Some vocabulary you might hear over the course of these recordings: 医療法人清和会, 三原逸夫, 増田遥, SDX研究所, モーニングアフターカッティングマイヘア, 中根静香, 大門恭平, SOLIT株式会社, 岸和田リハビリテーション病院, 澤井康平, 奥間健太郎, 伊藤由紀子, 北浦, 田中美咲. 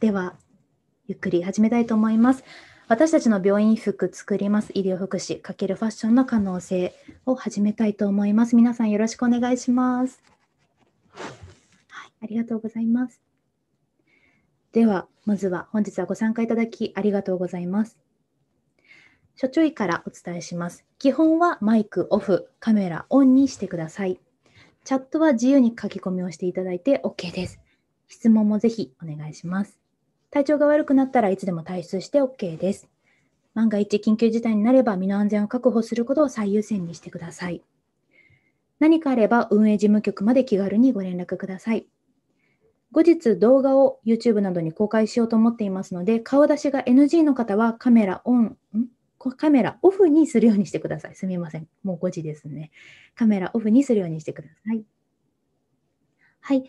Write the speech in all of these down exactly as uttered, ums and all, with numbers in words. ではゆっくり始めたいと思います。私たちの病院服作ります医療福祉×ファッションの可能性を始めたいと思います。皆さんよろしくお願いします、はい、ありがとうございます。ではまずは本日はご参加いただきありがとうございます。諸注意からお伝えします。基本はマイクオフ、カメラオンにしてください。チャットは自由に書き込みをしていただいて OK です。質問もぜひお願いします。体調が悪くなったらいつでも退出して OK です。万が一緊急事態になれば身の安全を確保することを最優先にしてください。何かあれば運営事務局まで気軽にご連絡ください。後日動画を YouTube などに公開しようと思っていますので、顔出しが エヌジー の方はカメラオン、んカメラオフにするようにしてください。すみません。もうごじですね。カメラオフにするようにしてください。はい。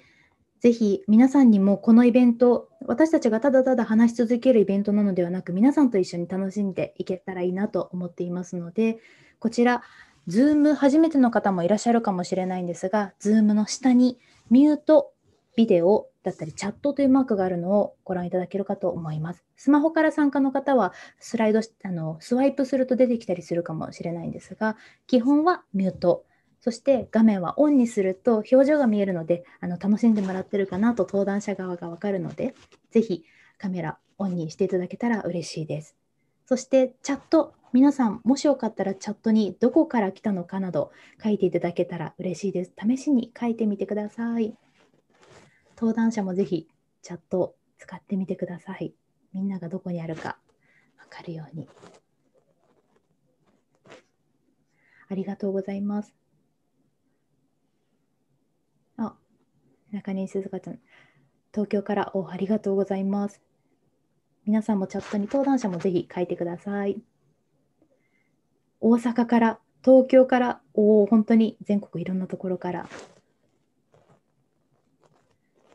ぜひ皆さんにもこのイベント、私たちがただただ話し続けるイベントなのではなく、皆さんと一緒に楽しんでいけたらいいなと思っていますので、こちら、Zoom 初めての方もいらっしゃるかもしれないんですが、Zoom の下にミュート、ビデオだったりチャットというマークがあるのをご覧いただけるかと思います。スマホから参加の方はスライドあのスワイプすると出てきたりするかもしれないんですが、基本はミュート、そして画面はオンにすると表情が見えるので、あの楽しんでもらってるかなと登壇者側がわかるので、ぜひカメラオンにしていただけたら嬉しいです。そしてチャット、皆さんもしよかったらチャットにどこから来たのかなど書いていただけたら嬉しいです。試しに書いてみてください。登壇者もぜひチャットを使ってみてください。みんながどこにあるか分かるように。ありがとうございます。あ、中根静香ちゃん、東京からおありがとうございます。皆さんもチャットに登壇者もぜひ書いてください。大阪から、東京から、お本当に全国いろんなところから。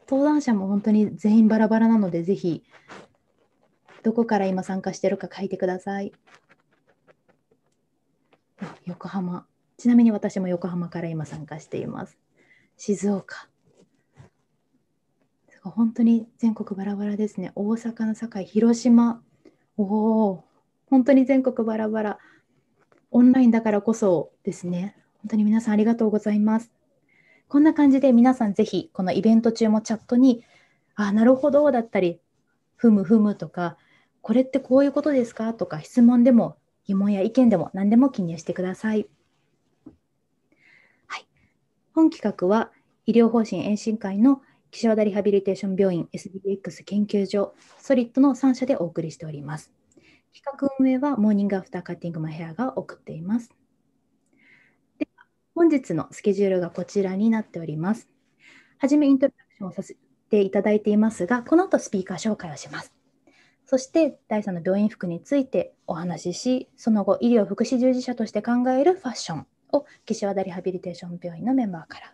登壇者も本当に全員バラバラなので、ぜひどこから今参加しているか書いてください。横浜。ちなみに私も横浜から今参加しています。静岡。本当に全国バラバラですね。大阪の堺、広島。おお、本当に全国バラバラ。オンラインだからこそですね。本当に皆さんありがとうございます。こんな感じで皆さんぜひこのイベント中もチャットに「あなるほど」だったり「ふむふむ」とか「これってこういうことですか?」とか質問でも疑問や意見でも何でも記入してください。はい、本企画は医療方針延伸会の岸和田リハビリテーション病院 エスディーエックス 研究所 ソリッド のさん社でお送りしております。企画運営はモーニングアフターカッティングマイヘアが送っています。本日のスケジュールがこちらになっております。はじめイントロダクションをさせていただいていますが、この後スピーカー紹介をします。そしてだいさんの病院服についてお話しし、その後医療福祉従事者として考えるファッションを岸和田リハビリテーション病院のメンバーから、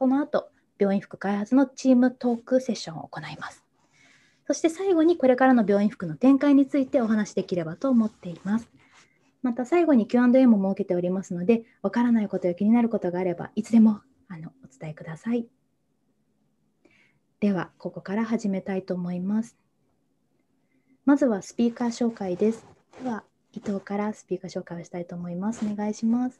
その後病院服開発のチームトークセッションを行います。そして最後にこれからの病院服の展開についてお話しできればと思っています。また最後に キューアンドエー も設けておりますので、わからないことや気になることがあれば、いつでもあのお伝えください。では、ここから始めたいと思います。まずはスピーカー紹介です。では、伊藤からスピーカー紹介をしたいと思います。お願いします。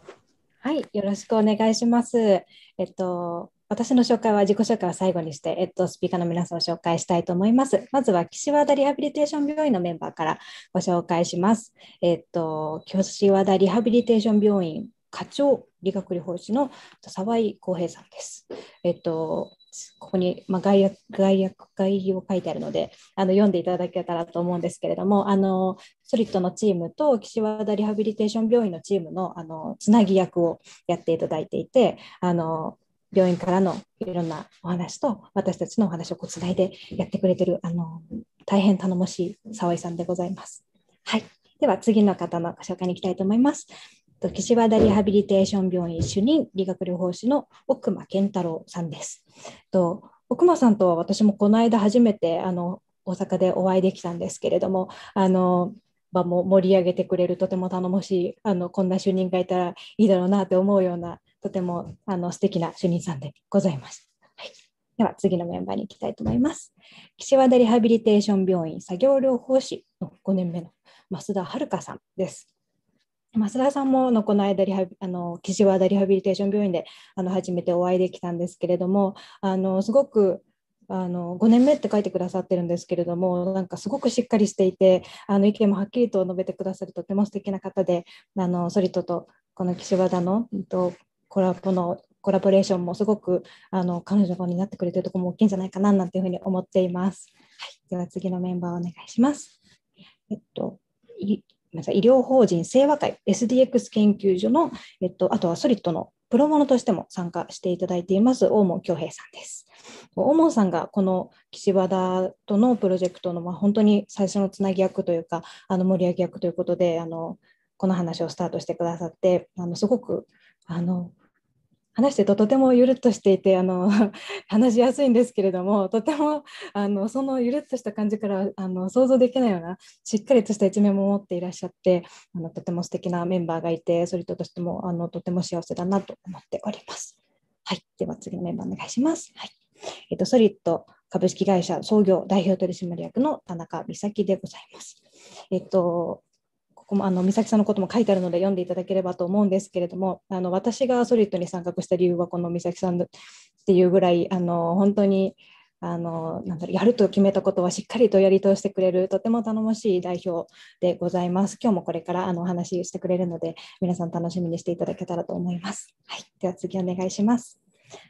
はい、よろしくお願いします。えっと、私の紹介は自己紹介を最後にして、えっと、スピーカーの皆さんを紹介したいと思います。まずは岸和田リハビリテーション病院のメンバーからご紹介します。えっと、岸和田リハビリテーション病院課長理学療法士の澤井康平さんです。えっと、ここに、まあ、概略、概略、概要書いてあるので、あの読んでいただけたらと思うんですけれども、あのソリッドのチームと岸和田リハビリテーション病院のチームの、あのつなぎ役をやっていただいていて、あの病院からのいろんなお話と私たちのお話をこうつないでやってくれてるあの大変頼もしい澤井さんでございます。はい、では次の方のご紹介に行きたいと思います。岸和田リハビリテーション病院主任理学療法士の奥間健太郎さんです。と奥間さんとは私もこの間初めてあの大阪でお会いできたんですけれども、あの場も盛り上げてくれるとても頼もしいあのこんな主任がいたらいいだろうなって思うようなとてもあの素敵な主任さんでございます。はい、では次のメンバーに行きたいと思います。岸和田リハビリテーション病院作業療法士のごねんめの増田遥さんです。増田さんものこの間リハあの岸和田リハビリテーション病院であの初めてお会いできたんですけれども、あのすごくあのごねんめって書いてくださってるんですけれども、なんかすごくしっかりしていて、あの意見もはっきりと述べてくださるとても素敵な方で、あのソリッドとこの岸和田の、えっと、コラボのコラボレーションもすごくあの彼女になってくれてるところも大きいんじゃないかななんていうふうに思っています。はい、では次のメンバーお願いします。えっとい医療法人清和会 エスディーエックス 研究所の、えっと、あとはソリッドのプロモノとしても参加していただいています大門恭平さんです。大門さんがこの岸和田とのプロジェクトの、まあ、本当に最初のつなぎ役というかあの盛り上げ役ということで、あのこの話をスタートしてくださって、あのすごくあの話してるととてもゆるっとしていて、あの話しやすいんですけれども、とてもあのそのゆるっとした感じからあの想像できないようなしっかりとした一面も持っていらっしゃって、あのとても素敵なメンバーがいて、ソリッドとしてもあのとても幸せだなと思っております。はい、では次のメンバーお願いします。はい、えっと、ソリッド株式会社創業代表取締役の田中美咲でございます。えっとあの美咲さんのことも書いてあるので読んでいただければと思うんですけれども、あの私がソリッドに参画した理由はこの美咲さんっていうぐらい、あの本当にあのなんだろうやると決めたことはしっかりとやり通してくれるとても頼もしい代表でございます。今日もこれからあのお話ししてくれるので、皆さん楽しみにしていただけたらと思います。はい、では次お願いします。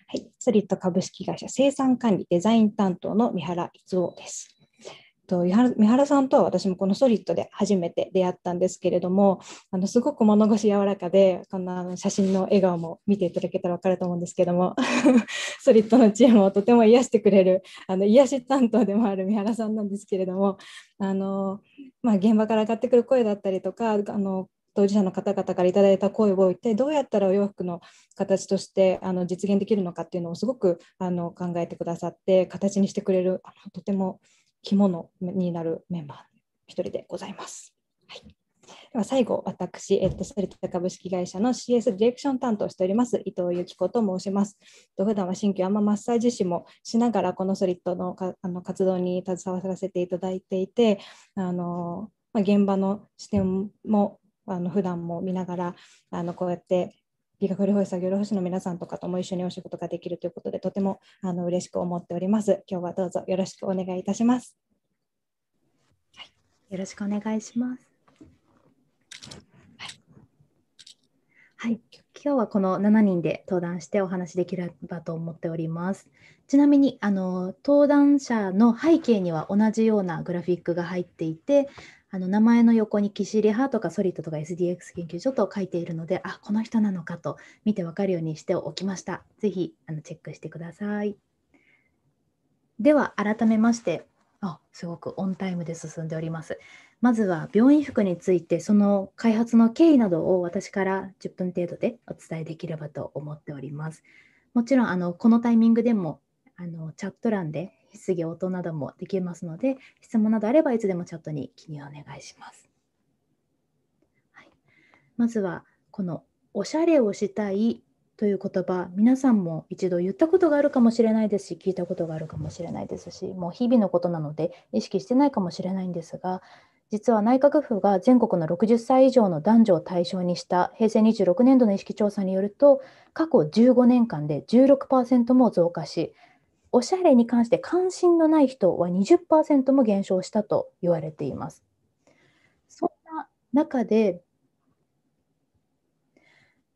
はい、ソリッド株式会社生産管理デザイン担当の三原逸夫です。三原さんとは私もこのソリッドで初めて出会ったんですけれども、あのすごく物腰柔らかで、こんな写真の笑顔も見ていただけたら分かると思うんですけどもソリッドのチームをとても癒してくれるあの癒し担当でもある三原さんなんですけれども、あの、まあ、現場から上がってくる声だったりとか、あの当事者の方々からいただいた声を一体どうやったらお洋服の形としてあの実現できるのかっていうのをすごくあの考えてくださって、形にしてくれるあのとても肝になるメンバー一人でございます。はい、では最後、私、えっと、ソリッド株式会社の シーエス ディレクション担当しております伊藤由紀子と申します。普段は鍼灸アーママッサージ師もしながら、このソリッドのかあの活動に携わらせていただいていて、あのまあ、現場の視点もあの普段も見ながら、あのこうやって理学療法士作業療法士の皆さんとかとも一緒にお仕事ができるということで、とてもあの嬉しく思っております。今日はどうぞよろしくお願いいたします。はい、よろしくお願いします。はい、今日はこのななにんで登壇してお話できればと思っております。ちなみにあの登壇者の背景には同じようなグラフィックが入っていて、あの名前の横に岸リハとかソリッドとか エスディーエックス 研究所と書いているので、あ、この人なのかと見て分かるようにしておきました。ぜひあのチェックしてください。では改めまして、あ、すごくオンタイムで進んでおります。まずは病院服について、その開発の経緯などを私からじゅっぷん程度でお伝えできればと思っております。もちろんあのこのタイミングでもあのチャット欄で質疑応答などもできますので、質問などあればいつでもチャットに記入お願いします。はい、まずはこのおしゃれをしたいという言葉、皆さんも一度言ったことがあるかもしれないですし、聞いたことがあるかもしれないですし、もう日々のことなので意識してないかもしれないんですが、実は内閣府が全国のろくじゅっさい以上の男女を対象にしたへいせいにじゅうろくねんどの意識調査によると、過去じゅうごねんかんで じゅうろくパーセント も増加し、おしゃれに関して関心のない人は にじゅっパーセント も減少したと言われています。そんな中で、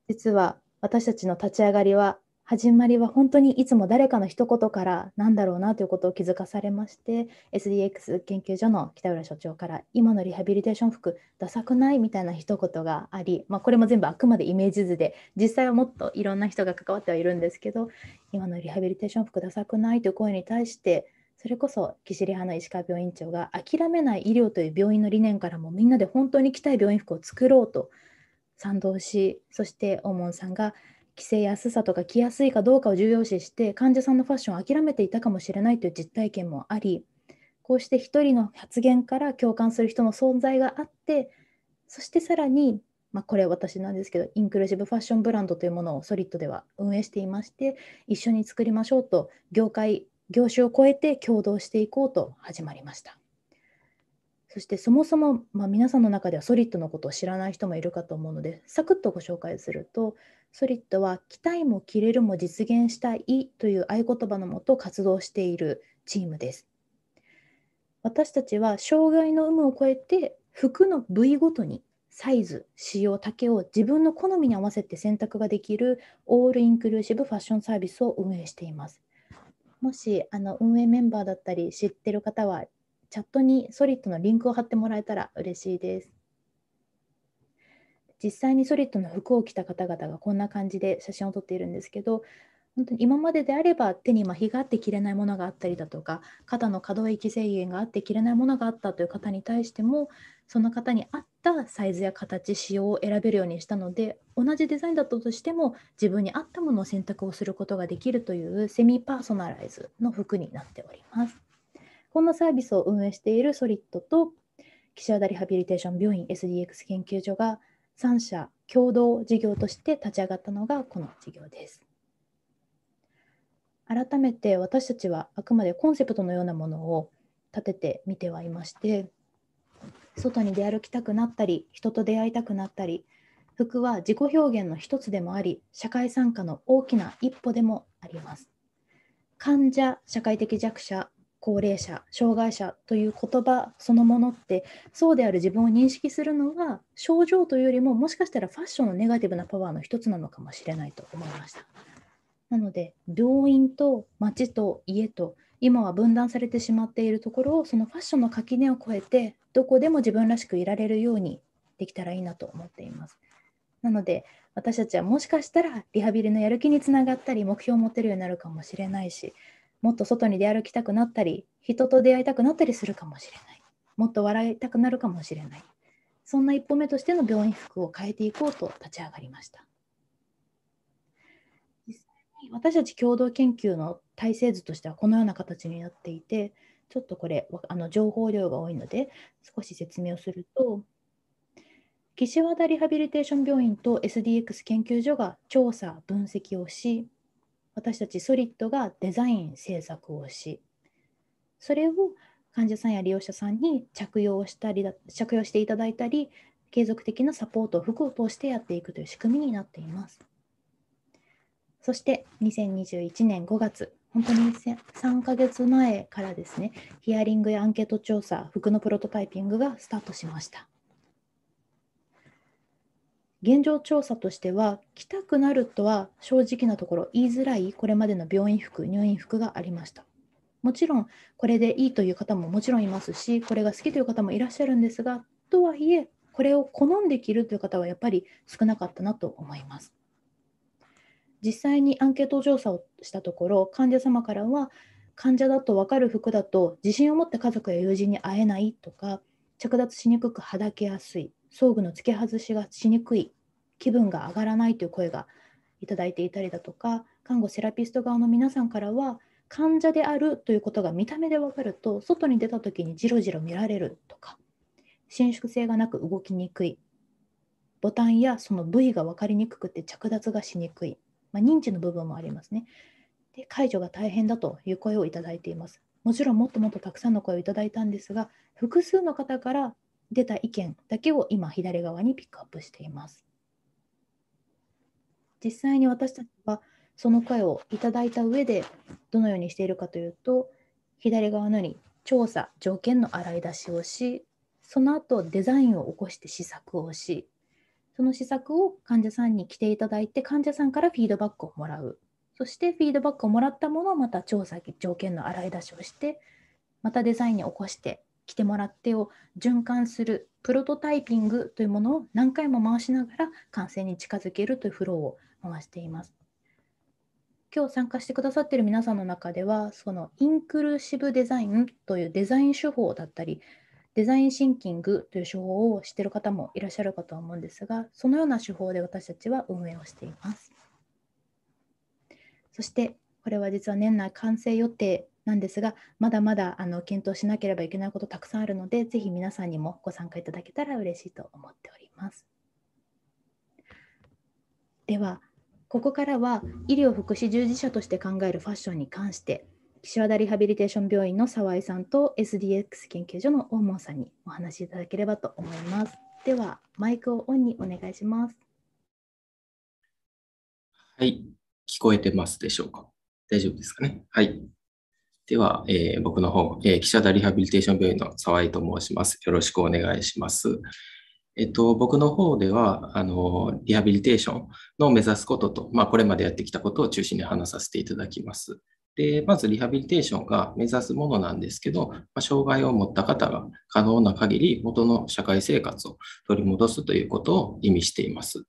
実は私たちの立ち上がりは、始まりは本当にいつも誰かの一言からなんだろうなということを気づかされまして、エスディーエックス 研究所の北浦所長から、今のリハビリテーション服ダサくないみたいな一言があり、まあ、これも全部あくまでイメージ図で、実際はもっといろんな人が関わってはいるんですけど、今のリハビリテーション服ダサくないという声に対して、それこそ岸リハの石川病院長が諦めない医療という病院の理念からも、みんなで本当に着たい病院服を作ろうと賛同し、そして大門さんが、着せやすさとか着やすいかどうかを重要視して患者さんのファッションを諦めていたかもしれないという実体験もあり、こうして一人の発言から共感する人の存在があって、そしてさらにまあ、これは私なんですけど、インクルーシブファッションブランドというものをソリッドでは運営していまして、一緒に作りましょうと、業界、業種を超えて共同していこうと始まりました。そしてそもそも、まあ、皆さんの中ではソリッドのことを知らない人もいるかと思うので、サクッとご紹介すると、ソリッドは期待も切れるも実現したいという合言葉のもと活動しているチームです。私たちは障害の有無を超えて服の部位ごとにサイズ、仕様、丈を自分の好みに合わせて選択ができるオールインクルーシブファッションサービスを運営しています。もしあの運営メンバーだったり知ってる方はチャットにソリッドのリンクを貼ってもらえたら嬉しいです。実際にソリッドの服を着た方々がこんな感じで写真を撮っているんですけど、本当に今までであれば手に麻痺があって着れないものがあったりだとか、肩の可動域制限があって着れないものがあったという方に対しても、その方に合ったサイズや形、仕様を選べるようにしたので、同じデザインだったとしても自分に合ったものを選択をすることができるというセミパーソナライズの服になっております。こんなサービスを運営しているソリッドと岸和田リハビリテーション病院 エスディーエックス 研究所がさん社共同事業として立ち上がったのがこの事業です。改めて私たちはあくまでコンセプトのようなものを立ててみてはいまして、外に出歩きたくなったり人と出会いたくなったり、服は自己表現の一つでもあり社会参加の大きな一歩でもあります。患者、社会的弱者、高齢者、障害者という言葉そのものって、そうである自分を認識するのは症状というよりも、もしかしたらファッションのネガティブなパワーの一つなのかもしれないと思いました。なので病院と町と家と今は分断されてしまっているところを、そのファッションの垣根を越えてどこでも自分らしくいられるようにできたらいいなと思っています。なので私たちはもしかしたらリハビリのやる気につながったり目標を持てるようになるかもしれないし、もっと外に出歩きたくなったり人と出会いたくなったりするかもしれない、もっと笑いたくなるかもしれない、そんな一歩目としての病院服を変えていこうと立ち上がりました。私たち共同研究の体制図としてはこのような形になっていて、ちょっとこれあの情報量が多いので少し説明をすると、岸和田リハビリテーション病院と エスディーエックス 研究所が調査・分析をし、私たちソリッドがデザイン・制作をし、それを患者さんや利用者さんに着用したり着用していただいたり、継続的なサポートを服を通してやっていくという仕組みになっています。そしてにせんにじゅういちねんごがつ、本当にさんかげつまえからですね、ヒアリングやアンケート調査、服のプロトタイピングがスタートしました。現状調査としては、着たくなるとは正直なところ言いづらいこれまでの病院服、入院服がありました。もちろんこれでいいという方ももちろんいますし、これが好きという方もいらっしゃるんですが、とはいえこれを好んで着るという方はやっぱり少なかったなと思います。実際にアンケート調査をしたところ、患者様からは患者だと分かる服だと自信を持って家族や友人に会えないとか、着脱しにくくはだけやすい、装具の付け外しがしにくい、気分が上がらないという声がいただいていたりだとか、看護セラピスト側の皆さんからは患者であるということが見た目で分かると外に出た時にじろじろ見られるとか、伸縮性がなく動きにくい、ボタンやその部位が分かりにくくて着脱がしにくい、まあ、認知の部分もありますね。で、解除が大変だという声をいただいています。もちろんもっともっとたくさんの声をいただいたんですが、複数の方から出た意見だけを今左側にピックアップしています。実際に私たちはその声をいただいた上でどのようにしているかというと、左側のように調査・条件の洗い出しをし、その後デザインを起こして試作をし、その施策を患者さんに来ていただいて、患者さんからフィードバックをもらう。そしてフィードバックをもらったものをまた調査、条件の洗い出しをして、またデザインに起こして、来てもらってを循環するプロトタイピングというものを何回も回しながら完成に近づけるというフローを回しています。今日参加してくださっている皆さんの中では、そのインクルーシブデザインというデザイン手法だったり、デザインシンキングという手法を知っている方もいらっしゃるかと思うんですが、そのような手法で私たちは運営をしています。そしてこれは実は年内完成予定なんですが、まだまだあの検討しなければいけないことたくさんあるので、ぜひ皆さんにもご参加いただけたら嬉しいと思っております。ではここからは医療福祉従事者として考えるファッションに関して岸和田リハビリテーション病院の澤井さんと エスディーエックス 研究所の大門さんにお話しいただければと思います。ではマイクをオンにお願いします。はい、聞こえてますでしょうか。大丈夫ですかね。はい。では、えー、僕の方、えー、岸和田リハビリテーション病院の澤井と申します。よろしくお願いします。えっと、僕の方では、あの、リハビリテーションの目指すことと、まあ、これまでやってきたことを中心に話させていただきます。で、まずリハビリテーションが目指すものなんですけど、まあ、障害を持った方が可能な限り元の社会生活を取り戻すということを意味しています。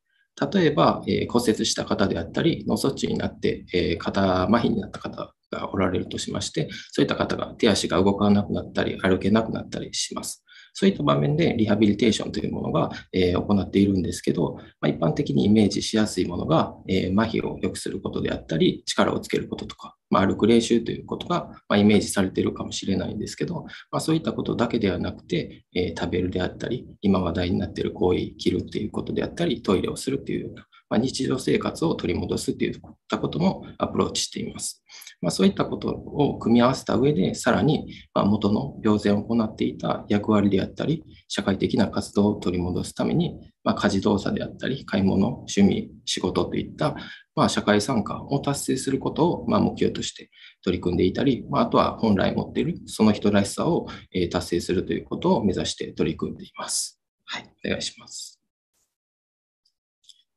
例えば、えー、骨折した方であったり、脳卒中になって、えー、肩麻痺になった方がおられるとしまして、そういった方が手足が動かなくなったり、歩けなくなったりします。そういった場面でリハビリテーションというものが、えー、行っているんですけど、まあ、一般的にイメージしやすいものが、えー、麻痺を良くすることであったり、力をつけることとか、まあ、歩く練習ということが、まあ、イメージされているかもしれないんですけど、まあ、そういったことだけではなくて、えー、食べるであったり、今話題になっている行為、着るということであったり、トイレをするというような、まあ、日常生活を取り戻すといったこともアプローチしています。まあ、そういったことを組み合わせた上で、さらに元の病前を行っていた役割であったり、社会的な活動を取り戻すために、まあ、家事動作であったり、買い物、趣味、仕事といった、まあ、社会参加を達成することをまあ目標として取り組んでいたり、まあ、あとは本来持っているその人らしさを達成するということを目指して取り組んでいます。はい、お願いします。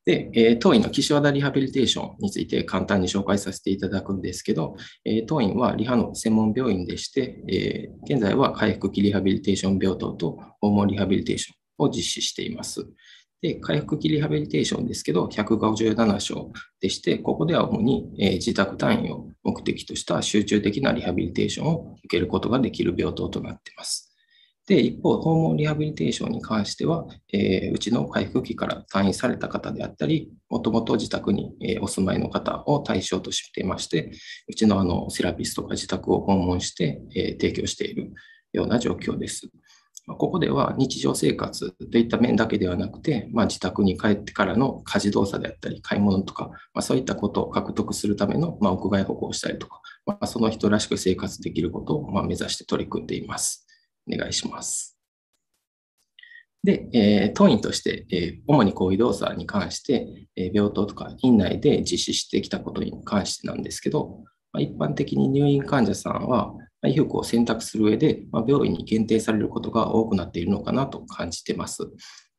で、当院の岸和田リハビリテーションについて簡単に紹介させていただくんですけど、当院はリハの専門病院でして、現在は回復期リハビリテーション病棟と訪問リハビリテーションを実施しています。で、回復期リハビリテーションですけど、ひゃくごじゅうなな床でして、ここでは主に自宅退院を目的とした集中的なリハビリテーションを受けることができる病棟となっています。で、一方、訪問リハビリテーションに関しては、えー、うちの回復期から退院された方であったり、もともと自宅にお住まいの方を対象としていまして、うちのあのセラピストが自宅を訪問して、えー、提供しているような状況です。ここでは日常生活といった面だけではなくて、まあ、自宅に帰ってからの家事動作であったり、買い物とか、まあ、そういったことを獲得するための、まあ、屋外歩行をしたりとか、まあ、その人らしく生活できることを、まあ、目指して取り組んでいます。お願いします。で、えー、当院として、えー、主に行為動作に関して、えー、病棟とか院内で実施してきたことに関してなんですけど、まあ、一般的に入院患者さんは、まあ、衣服を選択する上で、まあ、病院に限定されることが多くなっているのかなと感じてます。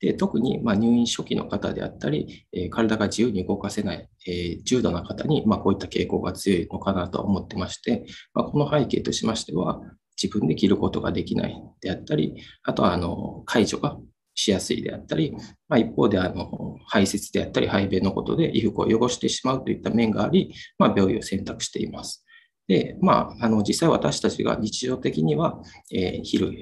で、特にまあ入院初期の方であったり、えー、体が自由に動かせない、えー、重度な方にまあこういった傾向が強いのかなと思ってまして、まあ、この背景としましては、自分で着ることができないであったり、あとはあの介助がしやすいであったり、まあ、一方であの排泄であったり排便のことで衣服を汚してしまうといった面があり、まあ、病院を選択しています。で、まあ、あの実際私たちが日常的には、えー、昼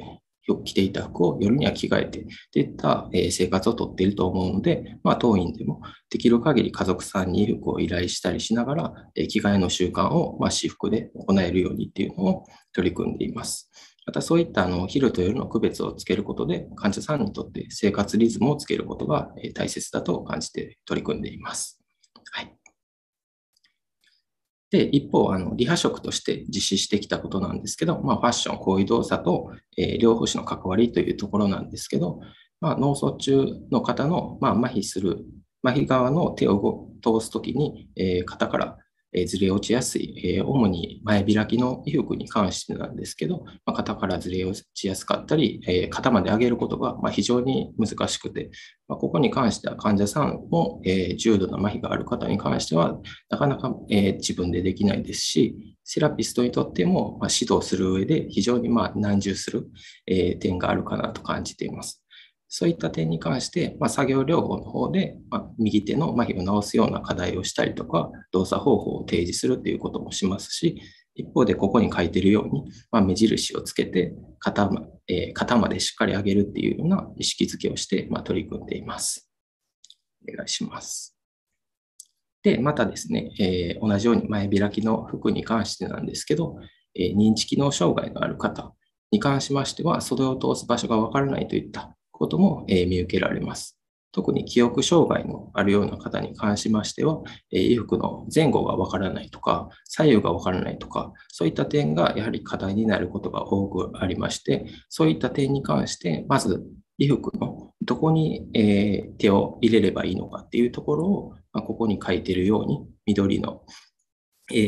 よく着ていた服を夜には着替えてといった、えー、生活をとっていると思うので、まあ、当院でもできる限り家族さんに衣服を依頼したりしながら、えー、着替えの習慣を、まあ、私服で行えるようにというのを取り組んでいます。またそういったあの昼と夜の区別をつけることで患者さんにとって生活リズムをつけることが、えー、大切だと感じて取り組んでいます。はい。で、一方、あのリハ職として実施してきたことなんですけど、まあ、ファッション、行為動作と、えー、両福祉の関わりというところなんですけど、まあ、脳卒中の方の、まあ、麻痺する、麻痺側の手を通すときに、えー、肩から、えー、ずれ落ちやすい、えー、主に前開きの衣服に関してなんですけど、まあ、肩からずれ落ちやすかったり、えー、肩まで上げることが、まあ、非常に難しくて、まあ、ここに関しては患者さんも、えー、重度な麻痺がある方に関しては、なかなか、えー、自分でできないですし、セラピストにとっても、まあ、指導する上で非常に、まあ、難重する、えー、点があるかなと感じています。そういった点に関して、まあ、作業療法の方で、まあ、右手の麻痺を治すような課題をしたりとか、動作方法を提示するということもしますし、一方でここに書いているように、まあ、目印をつけて肩、えー、肩までしっかり上げるっていうような意識づけをして、まあ、取り組んでいます。お願いします。で、またですね、えー、同じように前開きの服に関してなんですけど、えー、認知機能障害のある方に関しましては、袖を通す場所がわからないといったことも見受けられます。特に記憶障害のあるような方に関しましては、衣服の前後がわからないとか、左右がわからないとか、そういった点がやはり課題になることが多くありまして、そういった点に関して、まず衣服のどこに手を入れればいいのかっていうところを、ここに書いているように緑の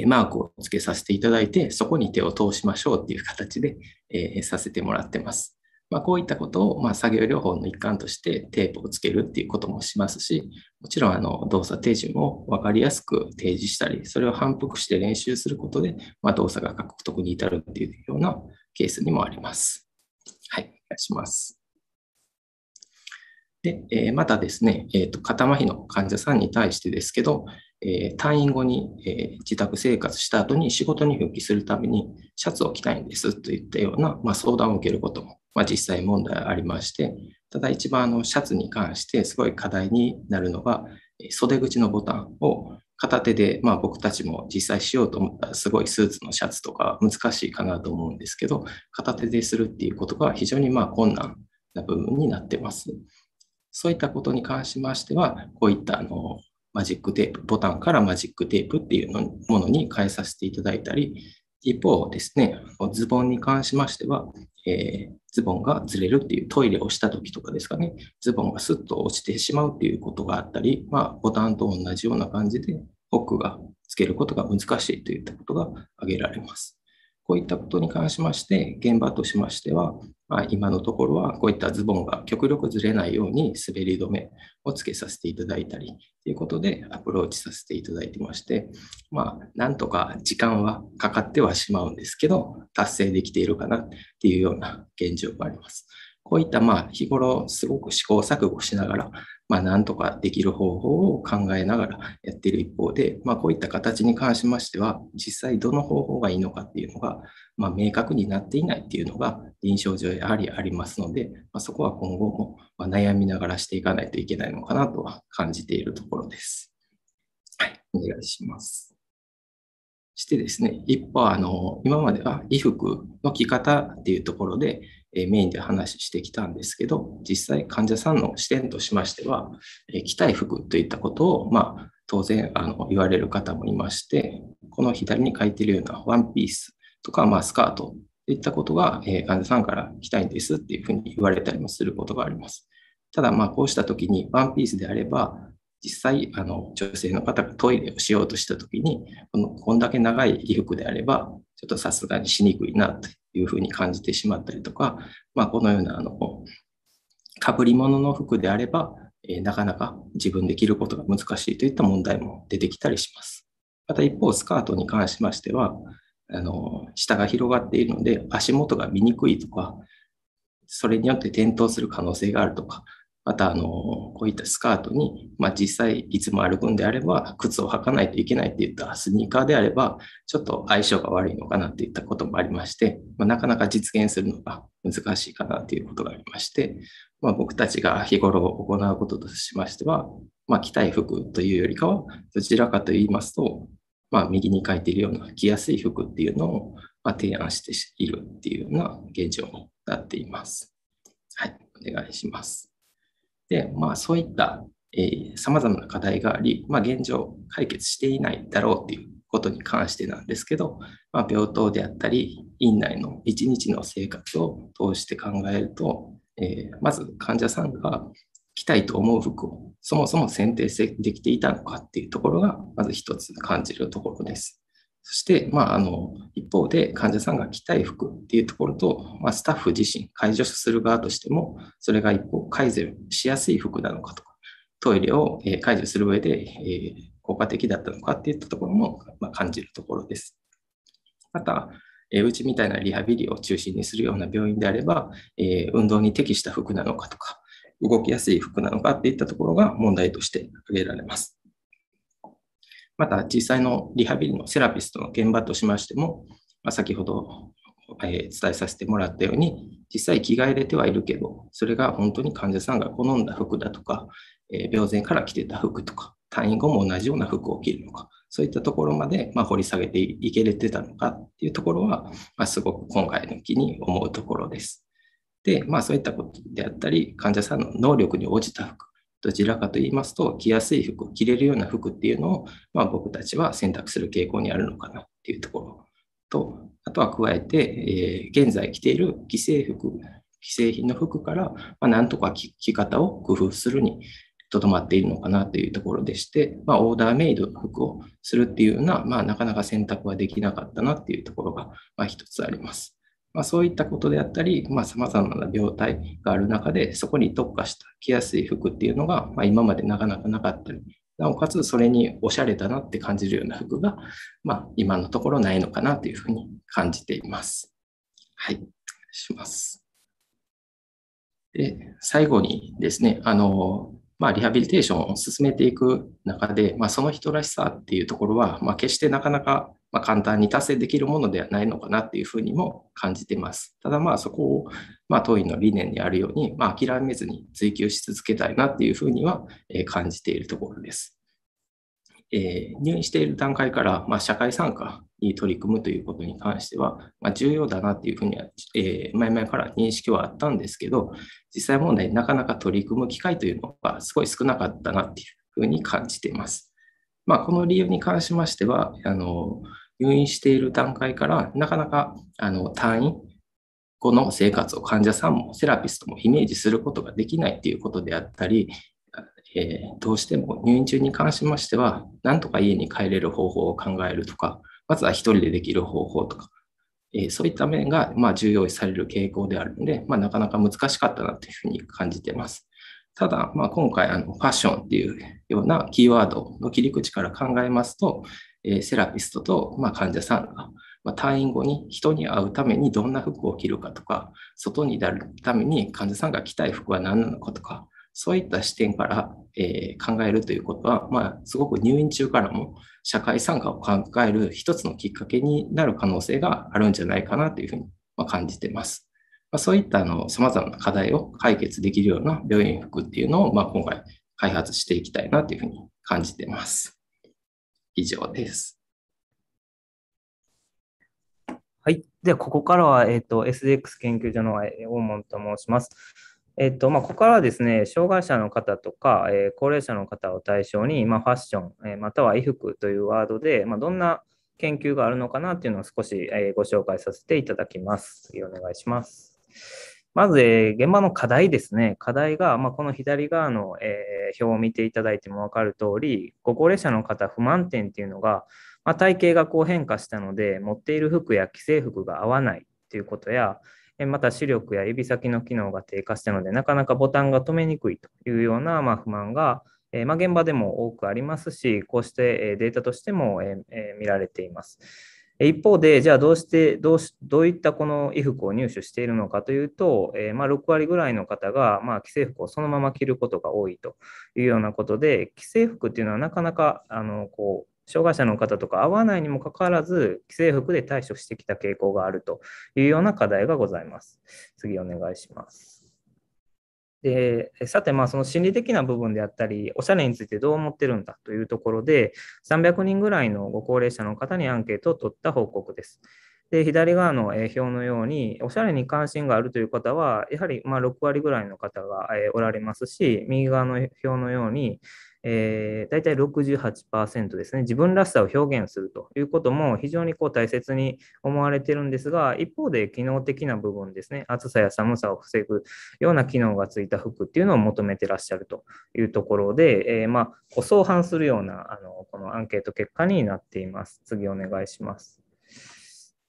マークをつけさせていただいて、そこに手を通しましょうっていう形でさせてもらってます。まあ、こういったことをまあ作業療法の一環としてテープをつけるっていうこともしますし、もちろんあの動作手順を分かりやすく提示したり、それを反復して練習することで、まあ動作が獲得に至るっていうようなケースにもあります。はい、お願いします。で、えー、またですね、えーと、肩麻痺の患者さんに対してですけど、えー、退院後に、えー、自宅生活した後に仕事に復帰するためにシャツを着たいんですといったような、まあ、相談を受けることも、まあ、実際問題ありまして、ただ一番あのシャツに関してすごい課題になるのが、袖口のボタンを片手で、まあ、僕たちも実際しようと思ったらすごいスーツのシャツとか難しいかなと思うんですけど、片手でするっていうことが非常にまあ困難な部分になってます。そういったことに関しましては、こういったあのマジックテープ、ボタンからマジックテープっていうのものに変えさせていただいたり、一方ですね、ズボンに関しましては、えー、ズボンがずれるっていう、トイレをした時とかですかね、ズボンがスッと落ちてしまうっていうことがあったり、まあ、ボタンと同じような感じで、ホックがつけることが難しいといったことが挙げられます。こういったことに関しまして、現場としましては、まあ、今のところはこういったズボンが極力ずれないように滑り止めをつけさせていただいたりということでアプローチさせていただいてまして、まあ、なんとか時間はかかってはしまうんですけど、達成できているかなっていうような現状があります。こういったまあ日頃すごく試行錯誤しながら、まあ、なんとかできる方法を考えながらやっている一方で、まあ、こういった形に関しましては、実際どの方法がいいのかっていうのが、まあ、明確になっていないっていうのが臨床上やはりありますので、まあ、そこは今後もまあ悩みながらしていかないといけないのかなとは感じているところです。はい、お願いします。してですね、一方あの、今までは衣服の着方っていうところで、メインで話してきたんですけど、実際患者さんの視点としましては、着たい服といったことを、まあ、当然あの言われる方もいまして、この左に書いているようなワンピースとか、まあ、スカートといったことが患者さんから着たいんですっていうふうに言われたりもすることがあります。ただ、まあ、こうしたときにワンピースであれば、実際あの女性の方がトイレをしようとしたときに、このこんだけ長い衣服であれば、ちょっとさすがにしにくいなというふうに感じてしまったりとか、まあ、このようなあの被り物の服であれば、えー、なかなか自分で着ることが難しいといった問題も出てきたりします。また一方、スカートに関しましては、あの下が広がっているので足元が見にくいとか、それによって転倒する可能性があるとか、またあのこういったスカートに、まあ、実際いつも歩くんであれば靴を履かないといけないといったスニーカーであればちょっと相性が悪いのかなといったこともありまして、まあ、なかなか実現するのが難しいかなということがありまして、まあ、僕たちが日頃行うこととしましては、まあ、着たい服というよりかはどちらかといいますと、まあ、右に書いているような着やすい服っていうのをまあ提案しているっていうような現状になっています。はい、お願いします。でまあ、そういったさまざまな課題があり、まあ、現状解決していないだろうということに関してなんですけど、まあ、病棟であったり院内の一日の生活を通して考えると、えー、まず患者さんが着たいと思う服をそもそも選定できていたのかっていうところがまず一つ感じるところです。そして、まあ、あの一方で患者さんが着たい服っていうところと、まあ、スタッフ自身介助する側としてもそれが一方介助しやすい服なのかとかトイレを介助する上で効果的だったのかっていったところも感じるところです。またうちみたいなリハビリを中心にするような病院であれば運動に適した服なのかとか動きやすい服なのかっていったところが問題として挙げられます。また実際のリハビリのセラピストの現場としましても、まあ、先ほど伝えさせてもらったように実際着替えれてはいるけどそれが本当に患者さんが好んだ服だとか病前から着てた服とか退院後も同じような服を着るのかそういったところまでまあ掘り下げていけれてたのかっていうところは、まあ、すごく今回の気に思うところです。で、まあ、そういったことであったり患者さんの能力に応じた服どちらかと言いますと、着やすい服、着れるような服っていうのを、まあ、僕たちは選択する傾向にあるのかなっていうところと、あとは加えて、えー、現在着ている既製服、既製品の服から、まあ、なんとか着、着方を工夫するにとどまっているのかなというところでして、まあ、オーダーメイドの服をするっていうような、まあ、なかなか選択はできなかったなっていうところが、まあ、一つあります。まあ、そういったことであったり、まあ、様々な病態がある中で、そこに特化した着やすい服っていうのが、まあ、今までなかなかなかったり、なおかつそれにおしゃれだなって感じるような服が、まあ、今のところないのかなというふうに感じています。はい、お願いします。で、最後にですね、あの、まあ、リハビリテーションを進めていく中で、まあ、その人らしさっていうところは、まあ、決してなかなかまあ簡単に達成できるものではないのかなっていうふうにも感じています。ただまあそこをまあ当院の理念にあるように、まあ、諦めずに追求し続けたいなっていうふうには感じているところです。えー、入院している段階からまあ社会参加に取り組むということに関しては、まあ、重要だなっていうふうには、えー、前々から認識はあったんですけど、実際問題になかなか取り組む機会というのがすごい少なかったなっていうふうに感じています。まあ、この理由に関しましては、あの入院している段階からなかなかあの退院後の生活を患者さんもセラピストもイメージすることができないということであったり、えー、どうしても入院中に関しましてはなんとか家に帰れる方法を考えるとか、まずは一人でできる方法とか、えー、そういった面がまあ重要視される傾向であるので、まあ、なかなか難しかったなというふうに感じています。ただ、まあ、今回あのファッションっていうようなキーワードの切り口から考えますと、セラピストと患者さんが退院後に人に会うためにどんな服を着るかとか、外に出るために患者さんが着たい服は何なのかとか、そういった視点から考えるということは、まあ、すごく入院中からも社会参加を考える一つのきっかけになる可能性があるんじゃないかなというふうに感じています。そういったさまざまな課題を解決できるような病院服っていうのを、まあ、今回開発していきたいなというふうに感じています。以上です。はい。では、ここからは、えーと、エスディーエックス 研究所の大門と申します。えーとまあ、ここからはですね、障害者の方とか、えー、高齢者の方を対象に、まあ、ファッション、えー、または衣服というワードで、まあ、どんな研究があるのかなというのを少し、えー、ご紹介させていただきます。次お願いします。まず、えー、現場の課題ですね。課題が、まあ、この左側の、えー、表を見ていただいても分かる通り、ご高齢者の方、不満点っていうのが、まあ、体型がこう変化したので、持っている服や既製服が合わないということや、また視力や指先の機能が低下したので、なかなかボタンが留めにくいというような、まあ、不満が、えーまあ、現場でも多くありますし、こうしてデータとしても、えー、見られています。一方で、じゃあどうして、どうし、どういったこの衣服を入手しているのかというと、えー、まあろくわりぐらいの方が、まあ、既製服をそのまま着ることが多いというようなことで、既製服っていうのはなかなかあのこう障害者の方とか合わないにもかかわらず、既製服で対処してきた傾向があるというような課題がございます。次お願いします。でさて、まあ、その心理的な部分であったり、おしゃれについてどう思ってるんだというところで、さんびゃくにんぐらいのご高齢者の方にアンケートを取った報告です。で左側の表のように、おしゃれに関心があるという方は、やはりまあろくわりぐらいの方がおられますし、右側の表のように、えー、大体 ろくじゅうはちパーセント ですね、自分らしさを表現するということも非常にこう大切に思われてるんですが、一方で機能的な部分ですね、暑さや寒さを防ぐような機能がついた服っていうのを求めてらっしゃるというところで、えー、まあこう相反するようなあのこのアンケート結果になっています。次お願いします。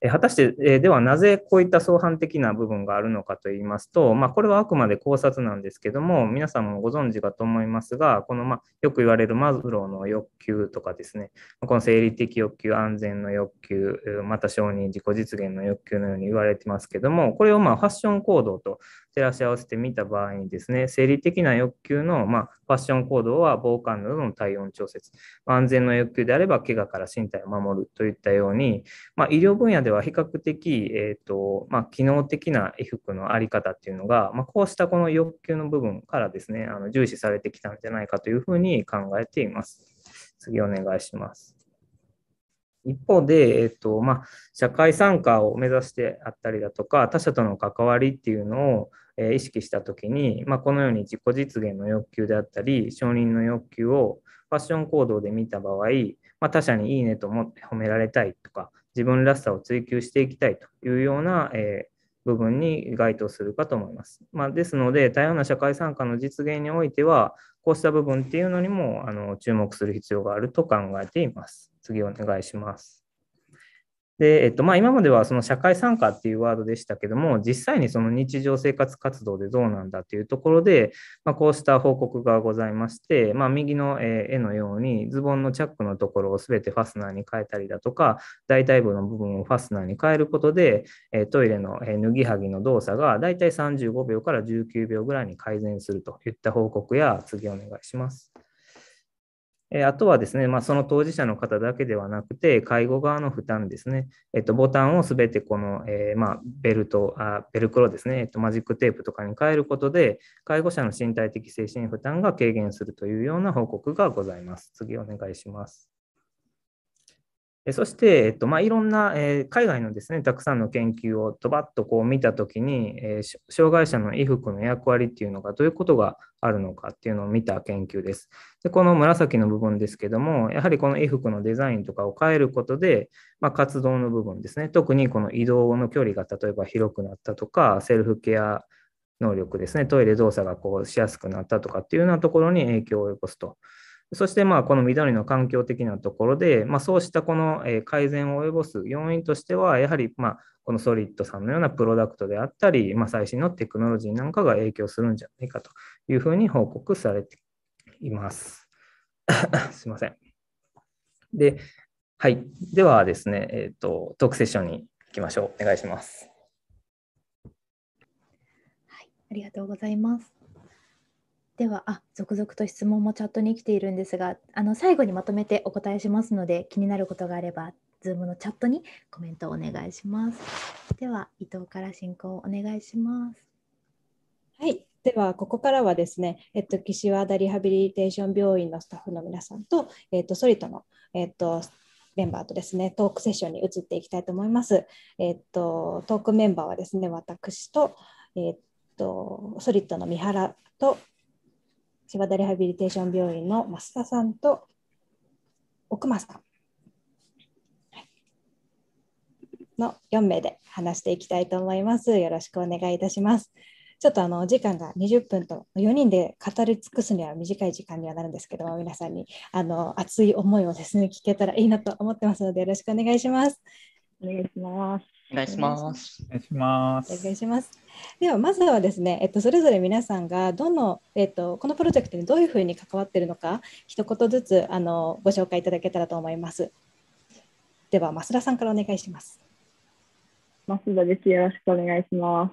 果たして、ではなぜこういった相反的な部分があるのかといいますと、まあ、これはあくまで考察なんですけども、皆さんもご存知かと思いますが、このまあよく言われるマズローの欲求とかですね、この生理的欲求、安全の欲求、また承認、自己実現の欲求のように言われてますけども、これをまあファッション行動と照らし合わせてみた場合にですね、生理的な欲求のまあファッション行動は防寒などの体温調節、安全の欲求であれば怪我から身体を守るといったように、まあ、医療分野では比較的、えーとまあ、機能的な衣服の在り方っていうのが、まあ、こうしたこの欲求の部分からですね、あの重視されてきたんじゃないかというふうに考えています。次お願いします。一方で、えーとまあ、社会参加を目指してあったりだとか、他者との関わりっていうのを、意識したときに、まあ、このように自己実現の欲求であったり承認の欲求をファッション行動で見た場合、まあ、他者にいいねと思って褒められたいとか自分らしさを追求していきたいというような、えー、部分に該当するかと思います。まあ、ですので多様な社会参加の実現においてはこうした部分っていうのにもあの注目する必要があると考えています。次お願いします。でえっとまあ、今まではその社会参加っていうワードでしたけども、実際にその日常生活活動でどうなんだというところで、まあ、こうした報告がございまして、まあ、右の絵のようにズボンのチャックのところを全てファスナーに変えたりだとか大腿部の部分をファスナーに変えることでトイレの脱ぎはぎの動作がだいたいさんじゅうごびょうからじゅうきゅうびょうぐらいに改善するといった報告や、次お願いします。あとはですね、まあ、その当事者の方だけではなくて、介護側の負担ですね、えっと、ボタンをすべてこの、えーまあ、ベルト、あ、ベルクロですね、えっと、マジックテープとかに変えることで、介護者の身体的精神負担が軽減するというような報告がございます。次お願いします。そして、えっとまあ、いろんな、えー、海外のですね、たくさんの研究をドバッとこう見たときに、えー、障害者の衣服の役割っていうのがどういうことがあるのかっていうのを見た研究です。で、この紫の部分ですけども、やはりこの衣服のデザインとかを変えることで、まあ、活動の部分ですね、特にこの移動の距離が例えば広くなったとか、セルフケア能力ですね、トイレ動作がこうしやすくなったとかっていうようなところに影響を及ぼすと。そしてまあこの緑の環境的なところで、まあ、そうしたこの改善を及ぼす要因としてはやはりまあこのソリッドさんのようなプロダクトであったり、まあ、最新のテクノロジーなんかが影響するんじゃないかというふうに報告されています。すいません。で、はい、ではですね、えーと、トークセッションに行きましょう。お願いします。はい、ありがとうございます。では、あ、続々と質問もチャットに来ているんですが、あの最後にまとめてお答えしますので、気になることがあれば Zoom のチャットにコメントをお願いします。では伊藤から進行をお願いします。はい、ではここからはですね、えっと、岸和田リハビリテーション病院のスタッフの皆さんと、えっと、ソリトの、えっと、メンバーとですね、トークセッションに移っていきたいと思います。えっと、トークメンバーはですね、私と、えっと、ソリトの三原と岸和田リハビリテーション病院の増田さんと奥間さんのよんめいで話していきたいと思います。よろしくお願いいたします。ちょっとあの時間がにじゅっぷんとよにんで語り尽くすには短い時間にはなるんですけども、皆さんにあの熱い思いをですね、聞けたらいいなと思ってますので、よろしくお願いします。お願いします。お願いします。お願いします。お願いします。ではまずはですね、えっと、それぞれ皆さんがどの、えっと、このプロジェクトにどういうふうに関わっているのか、一言ずつあのご紹介いただけたらと思います。では増田さんからお願いします。増田です。よろしくお願いします。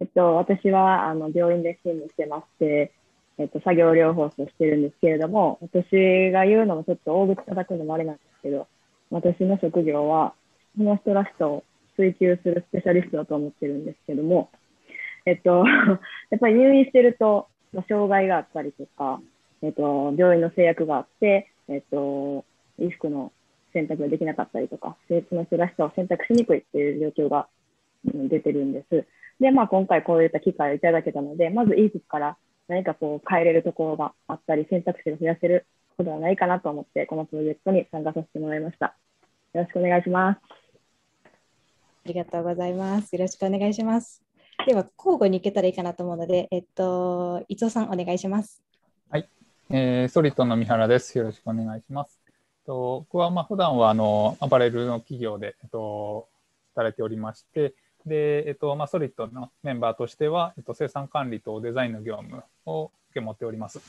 えっと、私はあの病院で勤務してまして、えっと、作業療法士をしてるんですけれども、私が言うのもちょっと大口叩くのもあれなんですけど、私の職業はその人らしさを追求するスペシャリストだと思ってるんですけども、えっと、やっぱり入院してると、障害があったりとか、えっと、病院の制約があって、えっと、衣服の選択ができなかったりとか、生活の人らしさを選択しにくいっていう状況が、うん、出てるんです。で、まあ今回こういった機会をいただけたので、まず衣服から何かこう変えれるところがあったり、選択肢を増やせることはないかなと思って、このプロジェクトに参加させてもらいました。よろしくお願いします。ありがとうございます。よろしくお願いします。では交互にいけたらいいかなと思うので、えっと伊藤さんお願いします。はい、えー、ソリッドの三原です。よろしくお願いします。と僕はまあ普段はあのアパレルの企業で、えっと、働いておりまして、でえっとまあソリッドのメンバーとしては、えっと、生産管理とデザインの業務を受け持っております。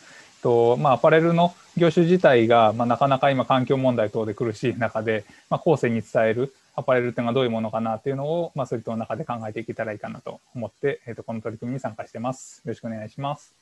とまあ、アパレルの業種自体が、まあ、なかなか今環境問題等で苦しい中で、まあ、後世に伝えるアパレルというのはどういうものかなというのを、まあ、ソリッドの中で考えていけたらいいかなと思って、えー、とこの取り組みに参加してます。よろしくお願いします。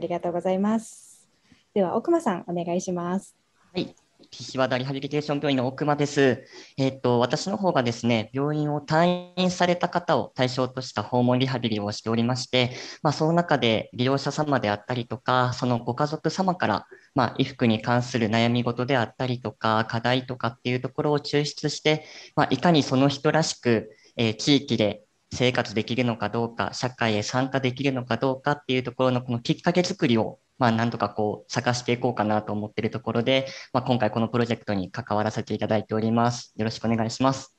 ありがとうございます。では奥間さんお願いします。はい、岸和田リハビリテーション病院の奥間です。えー、と私の方がですね、病院を退院された方を対象とした訪問リハビリをしておりまして、まあ、その中で利用者様であったりとか、そのご家族様からまあ、衣服に関する悩み事であったりとか課題とかっていうところを抽出して、まあ、いかにその人らしく、えー、地域で生活できるのかどうか、社会へ参加できるのかどうかっていうところのこのきっかけ作りを、まあ、なんとかこう探していこうかなと思っているところで、まあ、今回このプロジェクトに関わらせていただいております。よろしくお願いします。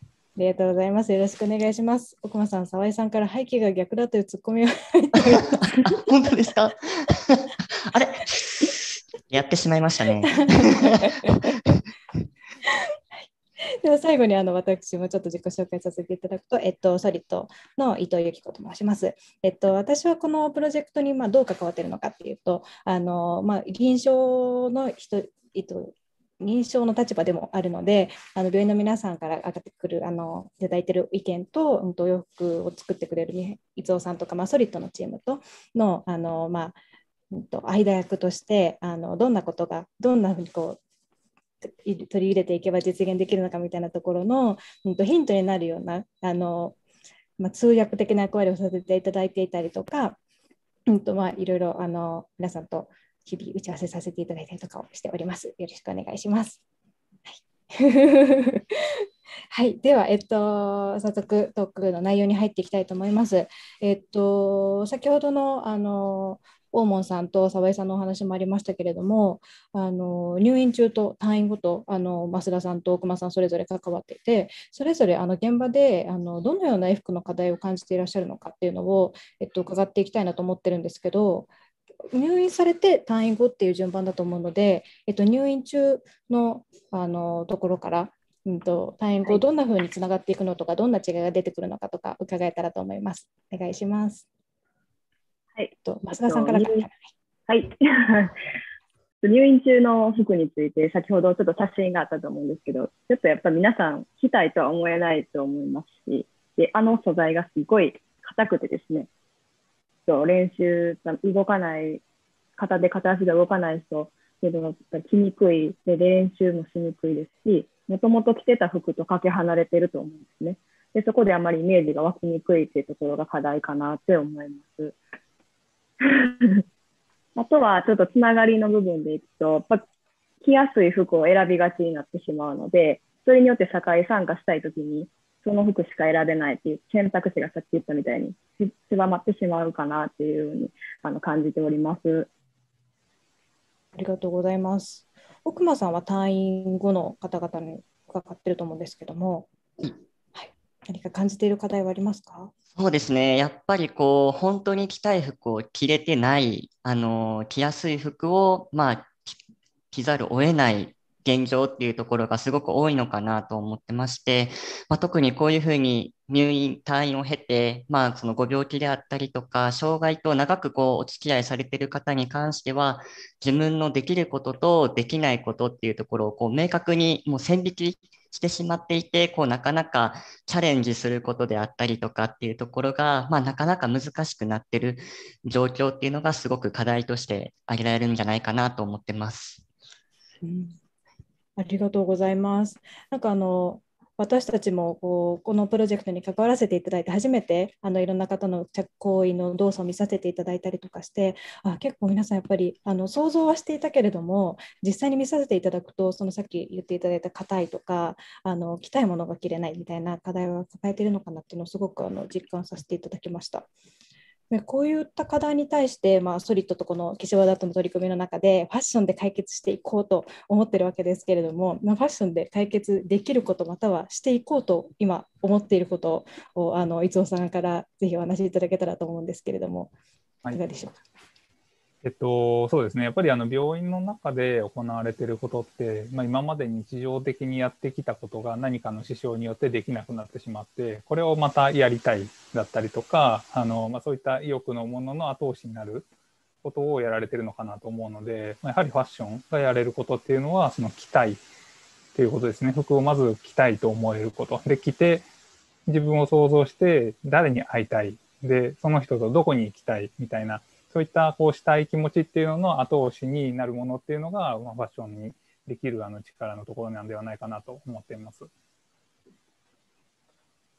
ありがとうございます。よろしくお願いします。奥間さん、沢井さんから背景が逆だというツッコミを本当ですか？あれ、やってしまいましたね。では最後にあの私もちょっと自己紹介させていただくと、えっと、ソリットの伊藤由紀子と申します。えっと、私はこのプロジェクトにまあどう関わっているのかっていうと、あのまあ、臨床の人、えっと臨床の立場でもあるので、あの病院の皆さんから上がってくるあのいただいている意見と、うん、お洋服を作ってくれる伊藤さんとか、まあ、ソリットのチームとの、あの、まあうん、と間役としてあのどんなことがどんなふうにこう取り入れていけば実現できるのかみたいなところの、うん、とヒントになるようなあの、まあ、通訳的な役割をさせていただいていたりとか、うんとまあ、いろいろあの皆さんと日々打ち合わせさせていただいたりとかをしております。よろしくお願いします。はい、はい、では、えっと、早速トークの内容に入っていきたいと思います。えっと、先ほどの、あの大門さんと沢井さんのお話もありましたけれども、あの入院中と退院後とあの増田さんと奥間さんそれぞれ関わっていて、それぞれあの現場であのどのような衣服の課題を感じていらっしゃるのかっていうのを、えっと、伺っていきたいなと思ってるんですけど、入院されて退院後っていう順番だと思うので、えっと、入院中 の, あのところから、うん、と退院後どんなふうにつながっていくのとか、どんな違いが出てくるのかとか伺えたらと思います。お願いします。はい、増田さんから。はい、入院中の服について、先ほどちょっと写真があったと思うんですけど、ちょっとやっぱり皆さん着たいとは思えないと思いますし、であの素材がすごい硬くてですね、練習動かない片手片足が動かない人っていうのがやっぱり着にくいで、練習もしにくいですし、もともと着てた服とかけ離れてると思うんですね。でそこであまりイメージが湧きにくいっていうところが課題かなって思います。あとはちょっとつながりの部分でいくと、やっぱ着やすい服を選びがちになってしまうので、それによって社会参加したいときにその服しか選べないっていう選択肢がさっき言ったみたいに狭まってしまうかなっていうようにあの感じております。ありがとうございます。奥間さんは退院後の方々に伺ってると思うんですけども、はい、何か感じている課題はありますか？そうですね。やっぱりこう本当に着たい服を着れてない、あの着やすい服を、まあ、着ざるを得ない現状っていうところがすごく多いのかなと思ってまして、まあ、特にこういうふうに入院退院を経て、まあ、そのご病気であったりとか障害と長くこうお付き合いされている方に関しては、自分のできることとできないことっていうところをこう明確にもう線引きしてしまっていて、こうなかなかチャレンジすることであったりとかっていうところが、まあ、なかなか難しくなっている状況っていうのがすごく課題として挙げられるんじゃないかなと思ってます。うん、ありがとうございます。なんかあの私たちもこうこのプロジェクトに関わらせていただいて、初めてあのいろんな方の行為の動作を見させていただいたりとかして、あ結構皆さんやっぱりあの想像はしていたけれども、実際に見させていただくと、そのさっき言っていただいた硬いとかあの着たいものが着れないみたいな課題を抱えているのかなっていうのをすごくあの実感させていただきました。でこういった課題に対して、まあ、ソリットとこの岸和田との取り組みの中でファッションで解決していこうと思ってるわけですけれども、まあ、ファッションで解決できること、またはしていこうと今思っていることをあの伊藤さんからぜひお話しいただけたらと思うんですけれども、いかがでしょうか？はい、えっと、そうですね。やっぱりあの病院の中で行われていることって、まあ、今まで日常的にやってきたことが何かの支障によってできなくなってしまって、これをまたやりたいだったりとか、あの、まあ、そういった意欲のものの後押しになることをやられてるのかなと思うので、やはりファッションがやれることっていうのは、その着たいっていうことですね。服をまず着たいと思えることで、着て自分を想像して誰に会いたいで、その人とどこに行きたいみたいな、そういったこうしたい気持ちっていうのの後押しになるものっていうのが、まあ、ファッションにできるあの力のところなんではないかなと思っています。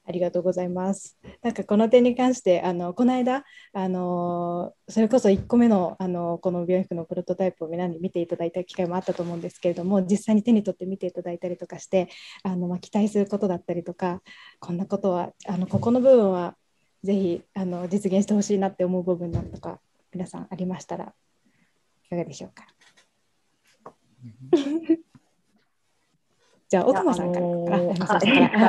ありがとうございます。なんかこの点に関してあのこの間あのそれこそいっこめ の, あのこの美容服のプロトタイプを皆に見ていただいた機会もあったと思うんですけれども、実際に手に取って見ていただいたりとかしてあの、まあ、期待することだったりとか、こんなことはあのここの部分はぜひあの実現してほしいなって思う部分だとか皆さんありましたらいかがでしょうか。じゃあ奥間さんから、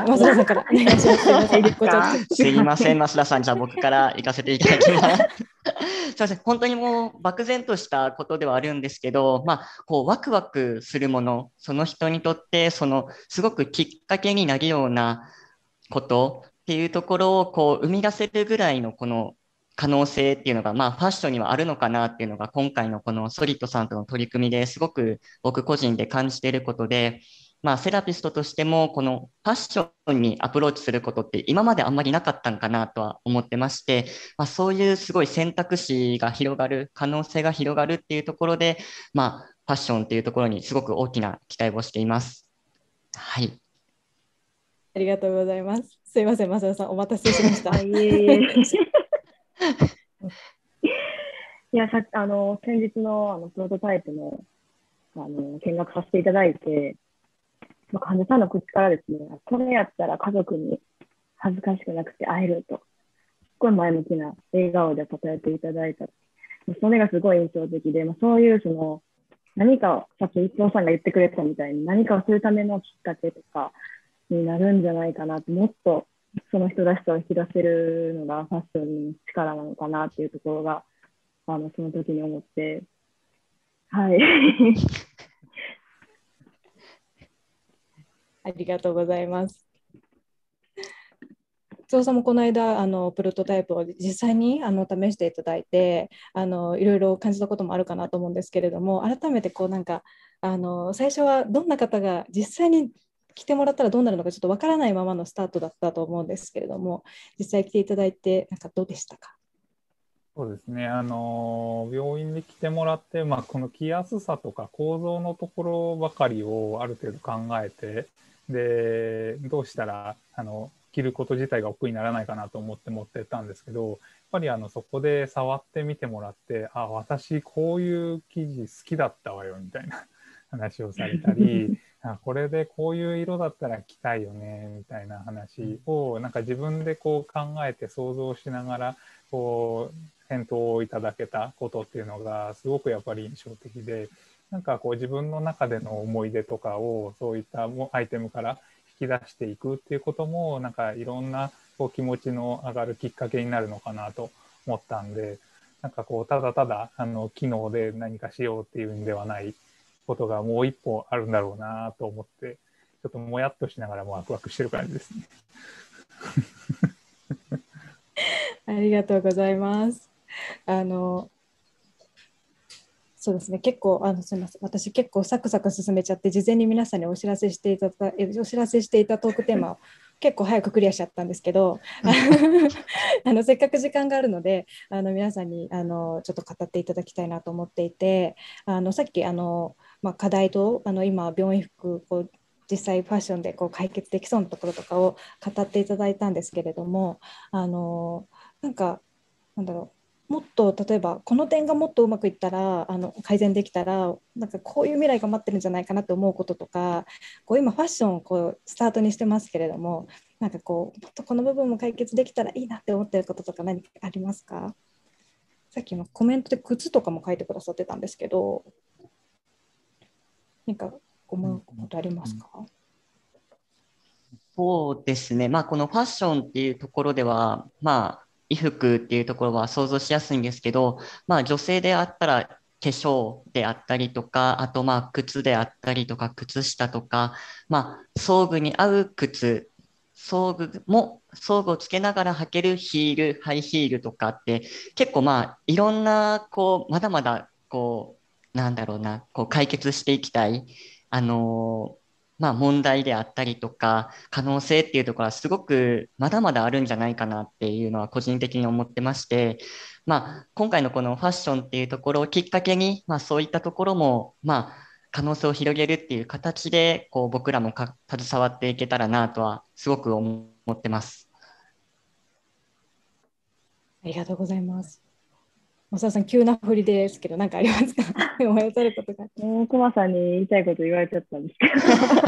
松田さんからお願いします。すいません、増田さん、じゃあ僕から行かせていただきます。すいません、本当にもう漠然としたことではあるんですけど、まあこうワクワクするもの、その人にとってそのすごくきっかけになるようなことっていうところをこう生み出せるぐらいのこの可能性っていうのが、まあ、ファッションにはあるのかなっていうのが今回のこのソリッドさんとの取り組みですごく僕個人で感じていることで。まあ、セラピストとしてもこのファッションにアプローチすることって今まであんまりなかったのかなとは思ってまして、まあ、そういうすごい選択肢が広がる、可能性が広がるっていうところで、まあ、ファッションっていうところにすごく大きな期待をしています。はい。ありがとうございます。すいません、増田さん、お待たせしました。いえいえ。いや、さっきあの先日のあのプロトタイプのあの見学させていただいて、患者さんの口からですね、これやったら家族に恥ずかしくなくて会えると、すごい前向きな笑顔で答えていただいた。それがすごい印象的で、そういうその何かを、さっき一郎さんが言ってくれたみたいに、何かをするためのきっかけとかになるんじゃないかなと、もっとその人らしさを引き出せるのがファッションの力なのかなっていうところが、あのその時に思って、はい。ありがとうございます。津尾さんもこの間あのプロトタイプを実際にあの試していただいてあのいろいろ感じたこともあるかなと思うんですけれども、改めてこうなんかあの最初はどんな方が実際に来てもらったらどうなるのかちょっとわからないままのスタートだったと思うんですけれども、実際来ていただいてなんかどうでしたか？そうですね、あの病院に来てもらって、まあ、この着やすさとか構造のところばかりをある程度考えて、でどうしたらあの着ること自体が億劫にならないかなと思って持ってったんですけど、やっぱりあのそこで触ってみてもらって、あ、私こういう生地好きだったわよみたいな話をされたりあ、これでこういう色だったら着たいよねみたいな話をなんか自分でこう考えて想像しながらこう返答をいただけたことっていうのがすごくやっぱり印象的で。なんかこう自分の中での思い出とかをそういったアイテムから引き出していくっていうことも、なんかいろんなこう気持ちの上がるきっかけになるのかなと思ったんで、なんかこうただただあの機能で何かしようっていうんではないことがもう一歩あるんだろうなと思って、ちょっともやっとしながらもワクワクしてる感じですね。ありがとうございます。あのそうですね、結構あのすみません、私結構サクサク進めちゃって事前に皆さんにお知らせしていただお知らせしていたトークテーマを結構早くクリアしちゃったんですけどあのせっかく時間があるのであの皆さんにあのちょっと語っていただきたいなと思っていて、あのさっきあの、まあ、課題とあの今病院服こう実際ファッションでこう解決できそうなところとかを語っていただいたんですけれども、あのなんかなんだろう、もっと例えばこの点がもっとうまくいったらあの改善できたらなんかこういう未来が待ってるんじゃないかなと思うこととか、こう今ファッションをこうスタートにしてますけれども、なんかこうもっとこの部分も解決できたらいいなって思ってることとか何かありますか？さっきのコメントで靴とかも書いてくださってたんですけど、何か思うことありますか？そうですね、まあ、このファッションっていうところでは、まあ衣服っていうところは想像しやすいんですけど、まあ、女性であったら化粧であったりとか、あとまあ靴であったりとか靴下とか、まあ、装具に合う靴、装具も装具をつけながら履けるヒール、ハイヒールとかって結構まあいろんなこうまだまだこうなんだろうな、こう解決していきたい、あのーまあ、問題であったりとか可能性っていうところはすごくまだまだあるんじゃないかなっていうのは個人的に思ってまして、まあ、今回のこのファッションっていうところをきっかけに、まあ、そういったところも、まあ、可能性を広げるっていう形でこう僕らもか携わっていけたらなとはすごく思思ってます。ありがとうございます。大沢さん、急な振りですけど何かありますか？思い当たることが。コマさんに言いたいこと言われちゃったんですけど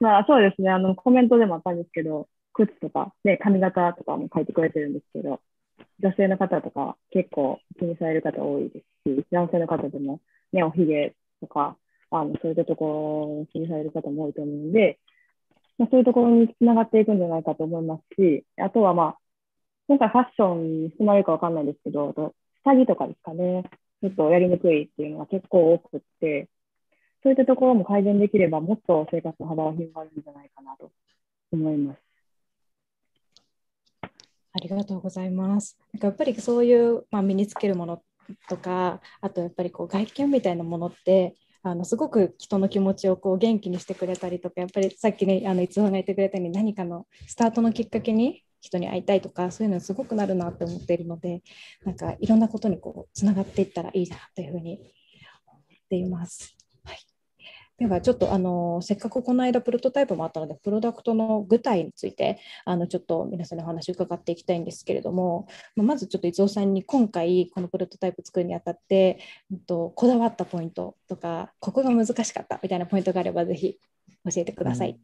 まあそうですね、あのコメントでもあったんですけど、靴とか、ね、髪型とかも書いてくれてるんですけど、女性の方とか結構気にされる方多いですし、男性の方でも、ね、おひげとかあのそういったところ気にされる方も多いと思うので、まあ、そういうところにつながっていくんじゃないかと思いますし、あとは、まあ、今回ファッションに含まれるか分かんないですけど、下着とかですかね、ちょっとやりにくいっていうのが結構多くって、そういったところも改善できれば、もっと生活の幅は広がるんじゃないかなと思います。ありがとうございます。なんかやっぱりそういう、まあ、身につけるものとか、あとやっぱりこう外見みたいなものって、あのすごく人の気持ちをこう元気にしてくれたりとか、やっぱりさっきね、あのいつも言ってくれたように、何かのスタートのきっかけに人に会いたいとか、そういうのすごくなるなと思っているので、なんかいろんなことにこうつながっていったらいいなというふうに思っています。はい、ではちょっとあのせっかくこの間プロトタイプもあったので、プロダクトの具体についてあのちょっと皆さんにお話を伺っていきたいんですけれども、まずちょっと伊藤さんに今回このプロトタイプ作るにあたって、えっと、こだわったポイントとか、ここが難しかったみたいなポイントがあればぜひ教えてください。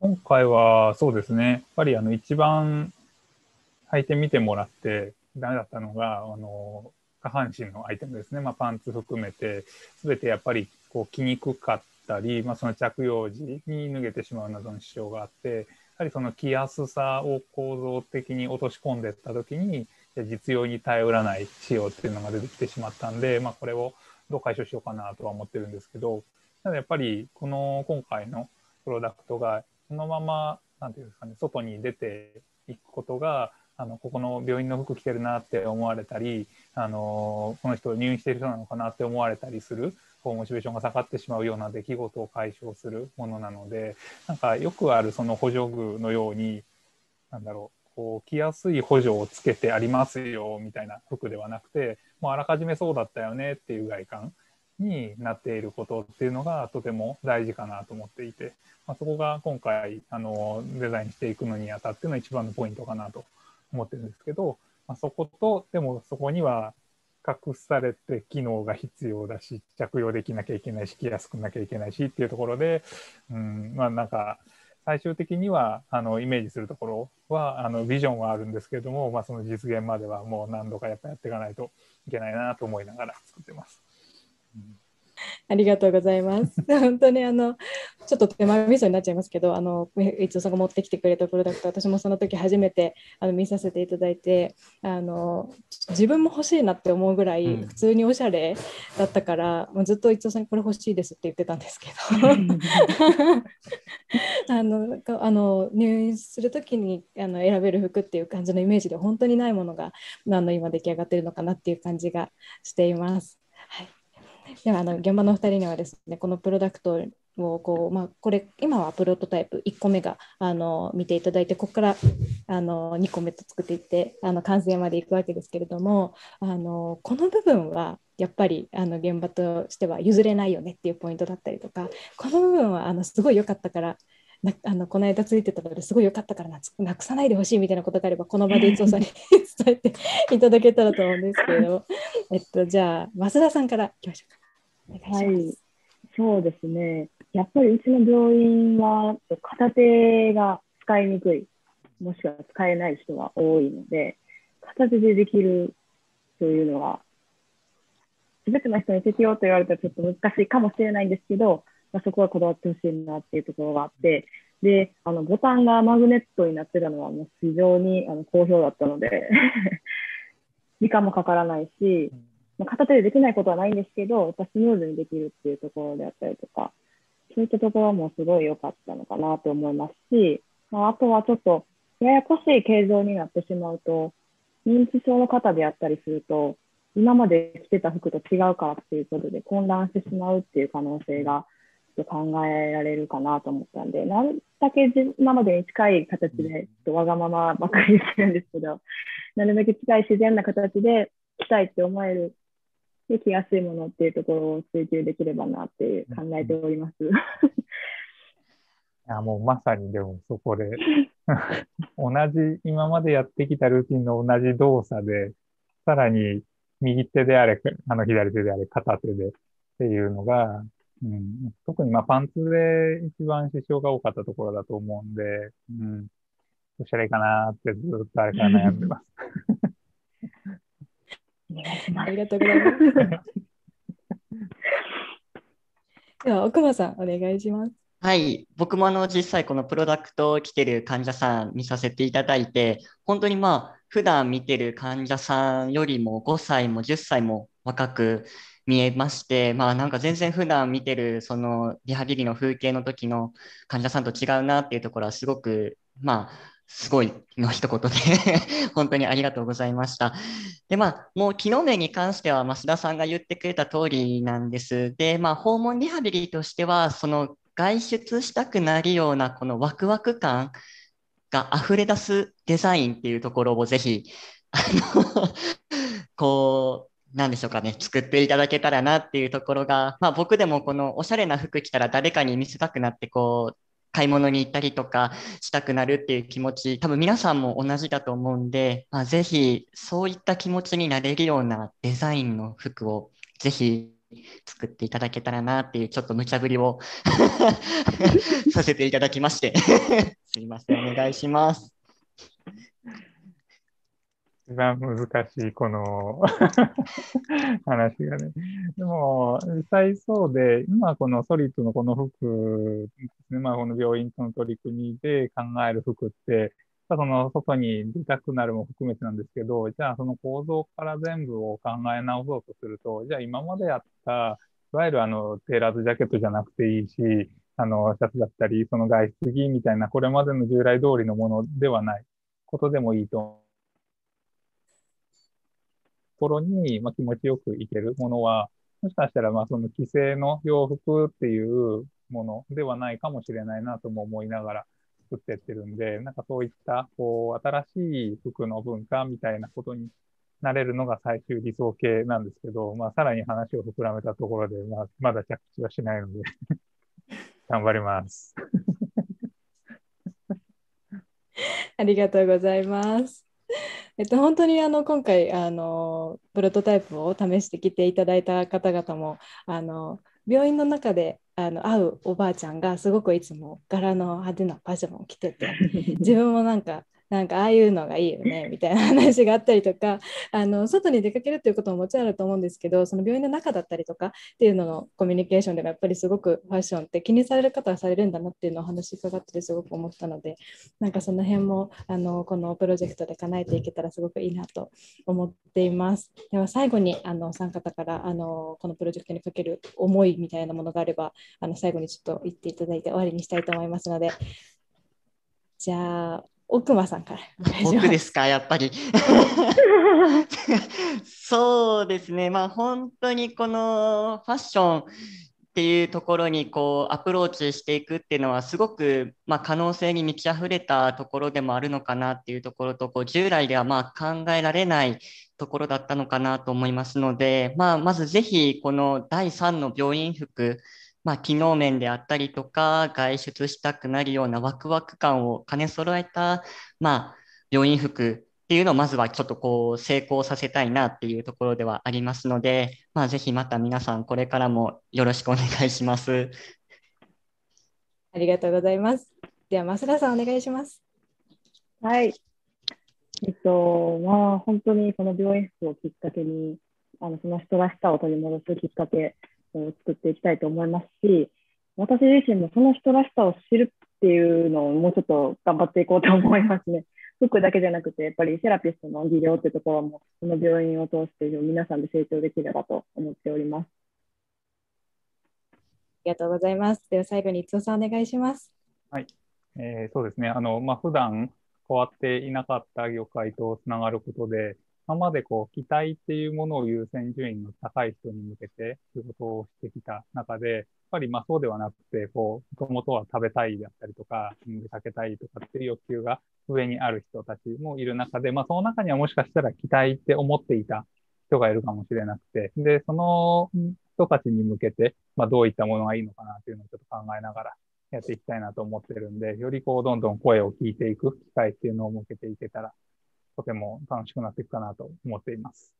うん、今回はそうですね、やっぱりあの一番履いてみてもらってダメだったのが、あの下半身のアイテムですね、まあ、パンツ含めて全てやっぱりこう着にくかったり、まあ、その着用時に脱げてしまう謎の支障があって、やはりその着やすさを構造的に落とし込んでいった時に実用に頼らない仕様っていうのが出てきてしまったんで、まあ、これをどう解消しようかなとは思ってるんですけど、ただやっぱりこの今回のプロダクトがそのままなんていうんですかね、外に出ていくことが、あのここの病院の服着てるなって思われたり、あのこの人入院している人なのかなって思われたりする、こうモチベーションが下がってしまうような出来事を解消するものなので、なんかよくあるその補助具のように、なんだろう、こう着やすい補助をつけてありますよみたいな服ではなくて、もうあらかじめそうだったよねっていう外観になっていることっていうのがとても大事かなと思っていて、まあ、そこが今回あのデザインしていくのにあたっての一番のポイントかなと思ってるんですけど、まあ、そことでもそこには隠されて機能が必要だし、着用できなきゃいけないし、着やすくなきゃいけないしっていうところで、うん、まあなんか最終的にはあのイメージするところはあのビジョンはあるんですけれども、まあ、その実現まではもう何度かやっぱやっていかないといけないなと思いながら作ってます。ありがとうございます。本当にあのちょっと手前味噌になっちゃいますけど、あの伊藤さんが持ってきてくれたプロダクト、私もその時初めてあの見させていただいて、あの自分も欲しいなって思うぐらい普通におしゃれだったから、うん、もうずっと伊藤さんにこれ欲しいですって言ってたんですけどあのあの入院する時にあの選べる服っていう感じのイメージで本当にないものがあの今出来上がってるのかなっていう感じがしています。はい、ではあの現場のお二人にはですね、このプロダクトをこう、まあ、これ今はプロトタイプいっこめがあの見ていただいて、ここからあのにこめと作っていって、あの完成までいくわけですけれども、あのこの部分はやっぱりあの現場としては譲れないよねっていうポイントだったりとか、この部分はあのすごい良かったからな、あのこの間ついてたのですごい良かったから な, なくさないでほしいみたいなことがあれば、この場で伊藤さんに伝えていただけたらと思うんですけれど、えっと、じゃあ増田さんからいきましょうか。はい、そうですね、やっぱりうちの病院は片手が使いにくい、もしくは使えない人が多いので、片手でできるというのは全ての人に適用と言われたらちょっと難しいかもしれないんですけど、まあ、そこはこだわってほしいなっていうところがあって、であのボタンがマグネットになってたのはもう非常にあの好評だったので時間もかからないし、うん、片手でできないことはないんですけど、やっぱスムーズにできるっていうところであったりとか、そういったところもすごい良かったのかなと思いますし、あとはちょっとややこしい形状になってしまうと、認知症の方であったりすると、今まで着てた服と違うからっていうことで混乱してしまうっていう可能性がちょっと考えられるかなと思ったんで、なるだけ今までに近い形で、ちょっとわがままばっかりしてるんですけど、なるべく近い自然な形で着たいって思える、で着やすいものっていうところを追求できればなって考えております。や、もうまさにでもそこで同じ今までやってきたルーティンの同じ動作でさらに右手であれあの左手であれ片手でっていうのが、うん、特にまあパンツで一番支障が多かったところだと思うんで、うん、どうしたらいいかなってずっとあれから悩んでます。ありがとうございます。では奥間さんお願いします。はい、僕もあの実際このプロダクトを来ている患者さん見させていただいて、本当にまあ普段見てる患者さんよりもごさいもじゅっさいも若く見えまして、まあなんか全然普段見てるそのリハビリの風景の時の患者さんと違うなっていうところはすごく、まあすごいの一言で本当にありがとうございました。でまあもう機能面に関しては増田さんが言ってくれた通りなんです。でまあ訪問リハビリとしてはその外出したくなるようなこのワクワク感が溢れ出すデザインっていうところをぜひあのこう何でしょうかね、作っていただけたらなっていうところが、まあ僕でもこのおしゃれな服着たら誰かに見せたくなってこう買い物に行ったりとかしたくなるっていう気持ち、多分皆さんも同じだと思うんで、まあぜひそういった気持ちになれるようなデザインの服をぜひ作っていただけたらなっていうちょっと無茶ぶりをさせていただきましてすいません、お願いします。一番難しいこの話がね。でも実際そうで、今このソリッドのこの服ですね、まあ、この病院との取り組みで考える服って、その外に出たくなるも含めてなんですけど、じゃあその構造から全部を考え直そうとすると、じゃあ今までやった、いわゆるあのテーラーズジャケットじゃなくていいし、あのシャツだったり、その外出着みたいな、これまでの従来通りのものではないことでもいいと思う。ところに、まあ、気持ちよくいけるものは、もしかしたら、まあ、その既成の洋服っていうものではないかもしれないなとも思いながら作ってってるんで、なんかそういった、こう、新しい服の文化みたいなことになれるのが最終理想形なんですけど、まあ、さらに話を膨らめたところで、まあ、まだ着地はしないので、頑張ります。ありがとうございます。えっと、本当にあの今回あのプロトタイプを試してきていただいた方々もあの病院の中であの会うおばあちゃんがすごくいつも柄の派手なパジャマを着てて自分もなんかなんかああいうのがいいよねみたいな話があったりとかあの外に出かけるということももちろんあると思うんですけどその病院の中だったりとかっていうののコミュニケーションでもやっぱりすごくファッションって気にされる方はされるんだなっていうのを話伺っててすごく思ったのでなんかその辺もあのこのプロジェクトで叶えていけたらすごくいいなと思っています。では最後にあのお三方からあのこのプロジェクトにかける思いみたいなものがあればあの最後にちょっと言っていただいて終わりにしたいと思いますのでじゃあ奥間さんから僕ですかやっぱりそうですねまあ本当にこのファッションっていうところにこうアプローチしていくっていうのはすごくまあ可能性に満ち溢れたところでもあるのかなっていうところとこう従来ではまあ考えられないところだったのかなと思いますので、まあ、まずぜひこのだいさんの病院服まあ、機能面であったりとか外出したくなるようなワクワク感を兼ね揃えた、まあ、病院服っていうのをまずはちょっとこう成功させたいなっていうところではありますので、まあ、ぜひまた皆さんこれからもよろしくお願いします。ありがとうございます。では増田さんお願いします。はい。えっとまあ本当にこの病院服をきっかけにあのその人らしさを取り戻すきっかけ作っていきたいと思いますし、私自身もその人らしさを知るっていうのをもうちょっと頑張っていこうと思いますね。服だけじゃなくてやっぱりセラピストの技量ってところもこの病院を通して皆さんで成長できればと思っております。ありがとうございます。では最後に逸夫さんお願いします。はい、えー、そうですね。あのまあ普段変わっていなかった業界とつながることで。今までこう期待っていうものを優先順位の高い人に向けて仕事をしてきた中で、やっぱりまあそうではなくて、こう、もともとは食べたいだったりとか、避けたいとかっていう欲求が上にある人たちもいる中で、まあその中にはもしかしたら期待って思っていた人がいるかもしれなくて、で、その人たちに向けて、まあどういったものがいいのかなっていうのをちょっと考えながらやっていきたいなと思ってるんで、よりこうどんどん声を聞いていく機会っていうのを設けていけたら、とても楽しくなっていくかなと思っています。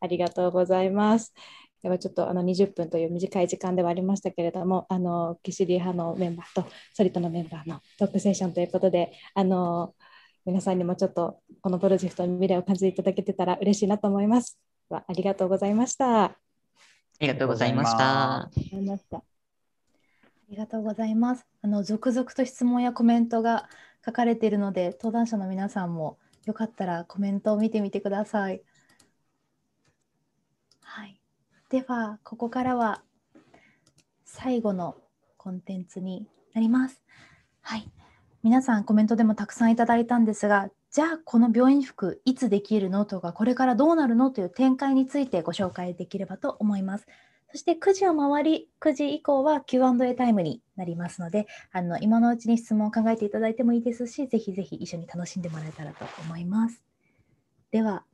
ありがとうございます。ではちょっとあのにじゅっぷんという短い時間ではありましたけれども、あのキシリ派のメンバーとソリッドのメンバーのトークセッションということで、あの皆さんにもちょっとこのプロジェクトの未来を感じていただけてたら嬉しいなと思います。ありがとうございました。ありがとうございました。ありがとうございます。あの続々と質問やコメントが書かれているので、登壇者の皆さんもよかったらコメントを見てみてください。はい、ではここからは最後のコンテンツになります。はい、皆さんコメントでもたくさんいただいたんですが、じゃあこの病院服いつできるのとか、これからどうなるのという展開についてご紹介できればと思います。そしてくじを回り、くじ以降は キューアンドエー タイムになりますので、あの今のうちに質問を考えていただいてもいいですし、ぜひぜひ一緒に楽しんでもらえたらと思います。では、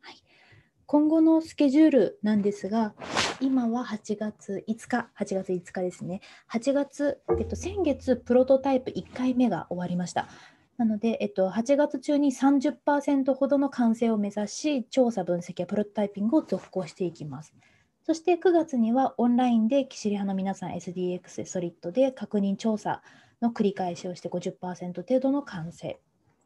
はい、今後のスケジュールなんですが、今ははちがついつか、はちがついつかですね。はちがつ、えっと、先月プロトタイプいっかいめが終わりました。なので、えっと、はちがつ中に さんじゅっパーセント ほどの完成を目指し、調査分析やプロトタイピングを続行していきます。そしてくがつにはオンラインでキシリ派の皆さん エスディーエックス SOLITで確認調査の繰り返しをして ごじゅっパーセント 程度の完成。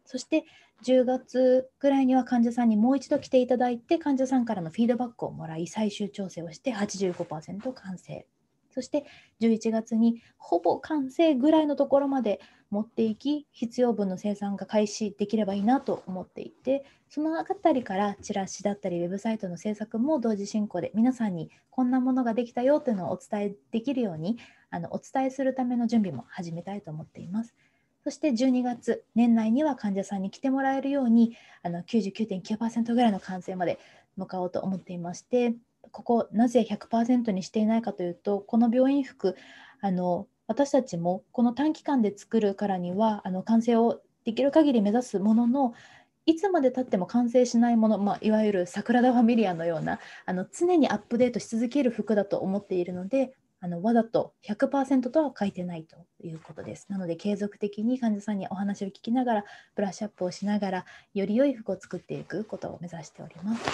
そしてじゅうがつぐらいには患者さんにもう一度来ていただいて、患者さんからのフィードバックをもらい、最終調整をして はちじゅうごパーセント 完成。そしてじゅういちがつにほぼ完成ぐらいのところまで持っていき、必要分の生産が開始できればいいなと思っていて、そのあたりからチラシだったりウェブサイトの制作も同時進行で、皆さんにこんなものができたよというのをお伝えできるように、あのお伝えするための準備も始めたいと思っています。そしてじゅうにがつ、年内には患者さんに来てもらえるように、あの きゅうじゅうきゅうてんきゅうパーセント ぐらいの完成まで向かおうと思っていまして、ここなぜ ひゃくパーセント にしていないかというと、この病院服、あの私たちもこの短期間で作るからには、あの完成をできる限り目指すものの、いつまでたっても完成しないもの、まあ、いわゆるサグラダ・ファミリアのような、あの常にアップデートし続ける服だと思っているので、あのわざと ひゃくパーセント とは書いてないということです。なので継続的に患者さんにお話を聞きながら、ブラッシュアップをしながら、より良い服を作っていくことを目指しております。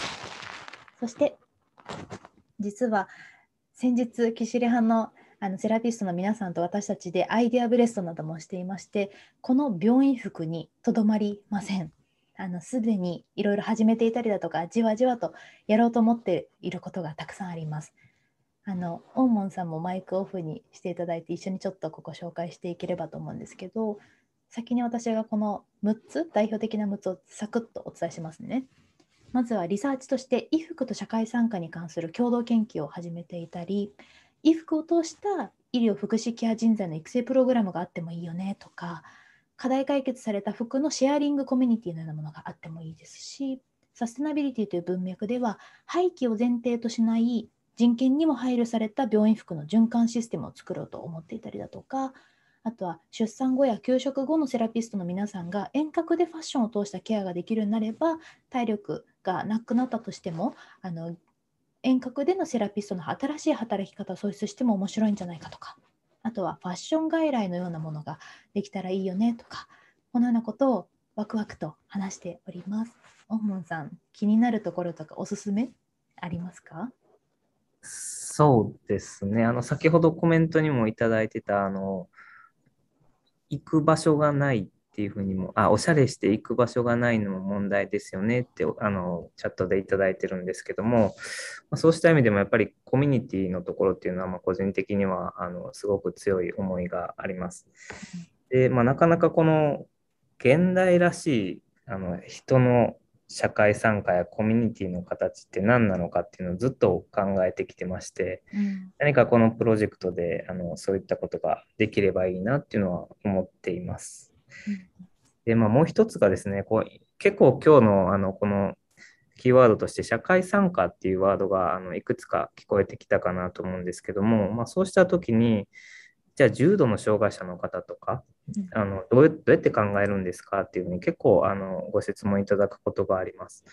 そして実は先日キシリ派のあのセラピストの皆さんと私たちでアイデアブレストなどもしていまして、この病院服にとどまりません。あのすでにいろいろ始めていたりだとか、じわじわとやろうと思っていることがたくさんあります。あの大門さんもマイクオフにしていただいて、一緒にちょっとここ紹介していければと思うんですけど、先に私がこのむっつ、代表的なむっつをサクッとお伝えしますね。まずはリサーチとして衣服と社会参加に関する共同研究を始めていたり、衣服を通した医療福祉ケア人材の育成プログラムがあってもいいよねとか、課題解決された服のシェアリングコミュニティのようなものがあってもいいですし、サステナビリティという文脈では廃棄を前提としない人権にも配慮された病院服の循環システムを作ろうと思っていたりだとか、あとは出産後や休職後のセラピストの皆さんが遠隔でファッションを通したケアができるようになれば、体力がなくなったとしても、あの遠隔でのセラピストの新しい働き方を創出しても面白いんじゃないかとか、あとはファッション外来のようなものができたらいいよねとか、このようなことをワクワクと話しております。大門さん、気になるところとかおすすめありますか？そうですね、あの先ほどコメントにもいただいてた、あの行く場所がないっていうふうにも、あ、おしゃれして行く場所がないのも問題ですよねって、あの、チャットでいただいてるんですけども、まあ、そうした意味でもやっぱりコミュニティのところっていうのは、まあ、個人的には、あの、すごく強い思いがあります。で、まあ、なかなかこの現代らしい、あの、人の社会参加やコミュニティの形って何なのかっていうのをずっと考えてきてまして、うん、何かこのプロジェクトであのそういったことができればいいなっていうのは思っています。うん、で、まあ、もう一つがですね、こう結構今日の、あのこのキーワードとして社会参加っていうワードがあのいくつか聞こえてきたかなと思うんですけども、まあ、そうした時にじゃあ重度の障害者の方とか、あのどうやって考えるんですかっていうふうに結構あのご質問いただくことがあります。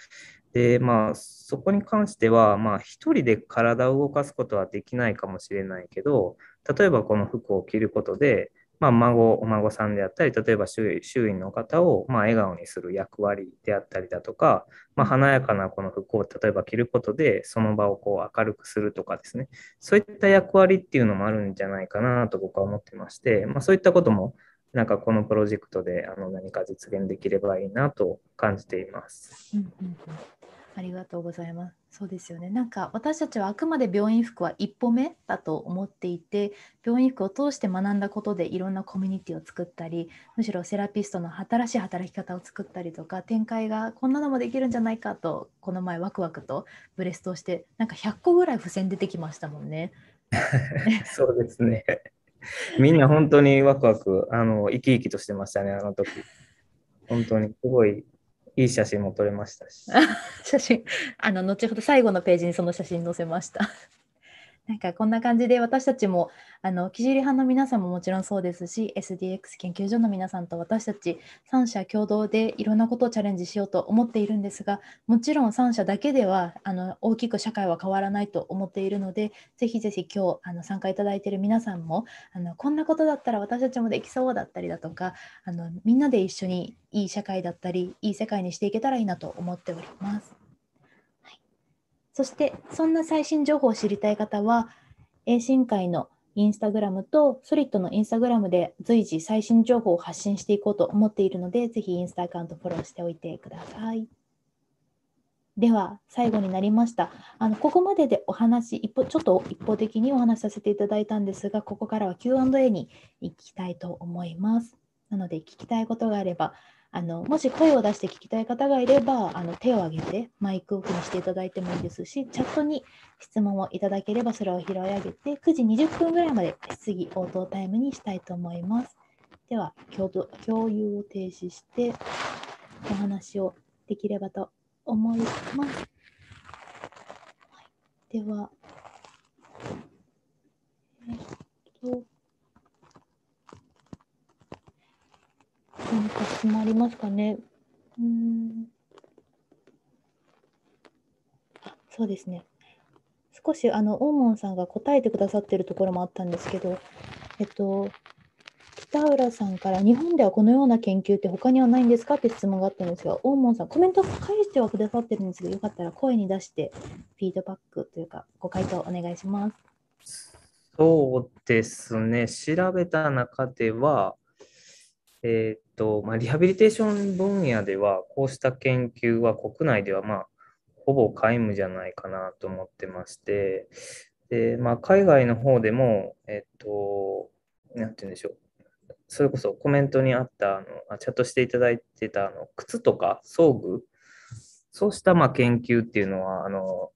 で、まあ、そこに関しては、まあ、一人で体を動かすことはできないかもしれないけど、例えばこの服を着ることで、まあ、孫、お孫さんであったり、例えば周囲、周囲の方をまあ笑顔にする役割であったりだとか、まあ、華やかなこの服を例えば着ることで、その場をこう明るくするとかですね、そういった役割っていうのもあるんじゃないかなと僕は思ってまして、まあ、そういったことも、なんかこのプロジェクトであの何か実現できればいいなと感じています。うんうんうん、ありがとうございます。そうですよね。なんか私たちはあくまで病院服は一歩目だと思っていて、病院服を通して学んだことでいろんなコミュニティを作ったり、むしろセラピストの新しい働き方を作ったりとか、展開がこんなのもできるんじゃないかと、この前ワクワクとブレストをして、なんかひゃっこぐらい付箋出てきましたもんね。そうですね。みんな本当にワクワク、あの生き生きとしてましたね、あの時。本当にすごいいい写真も撮れましたし。写真、あの後ほど最後のページにその写真載せました。なんかこんな感じで私たちもあのキジリ班の皆さんももちろんそうですし、 エスディーエックス 研究所の皆さんと私たちさん社共同でいろんなことをチャレンジしようと思っているんですが、もちろんさん社だけではあの大きく社会は変わらないと思っているので、ぜひぜひ今日あの参加いただいている皆さんもあのこんなことだったら私たちもできそうだったりだとか、あのみんなで一緒にいい社会だったりいい世界にしていけたらいいなと思っております。そしてそんな最新情報を知りたい方は、栄新会のインスタグラムとソリッドのインスタグラムで随時最新情報を発信していこうと思っているので、ぜひインスタアカウントフォローしておいてください。では最後になりました。あのここまででお話一方ちょっと一方的にお話しさせていただいたんですが、ここからは キューアンドエー に行きたいと思います。なので聞きたいことがあれば、あのもし声を出して聞きたい方がいれば、あの手を挙げてマイクオフにしていただいてもいいですし、チャットに質問をいただければそれを拾い上げて、くじにじゅっぷんぐらいまで質疑応答タイムにしたいと思います。では、共有を停止してお話をできればと思います。では、えっと何か決まりますかね。うーん、あ、そうですね。少しあの大門さんが答えてくださっているところもあったんですけど、えっと北浦さんから日本ではこのような研究って他にはないんですかって質問があったんですが、大門さんコメントを返してはくださってるんですが、よかったら声に出してフィードバックというかご回答お願いします。そうですね。調べた中では。えーとまあ、リハビリテーション分野ではこうした研究は国内では、まあ、ほぼ皆無じゃないかなと思ってまして、で、まあ、海外の方でも、えーと、なんて言うんでしょう、それこそコメントにあったあのチャットしていただいてたあの靴とか装具、そうしたまあ研究っていうのはあの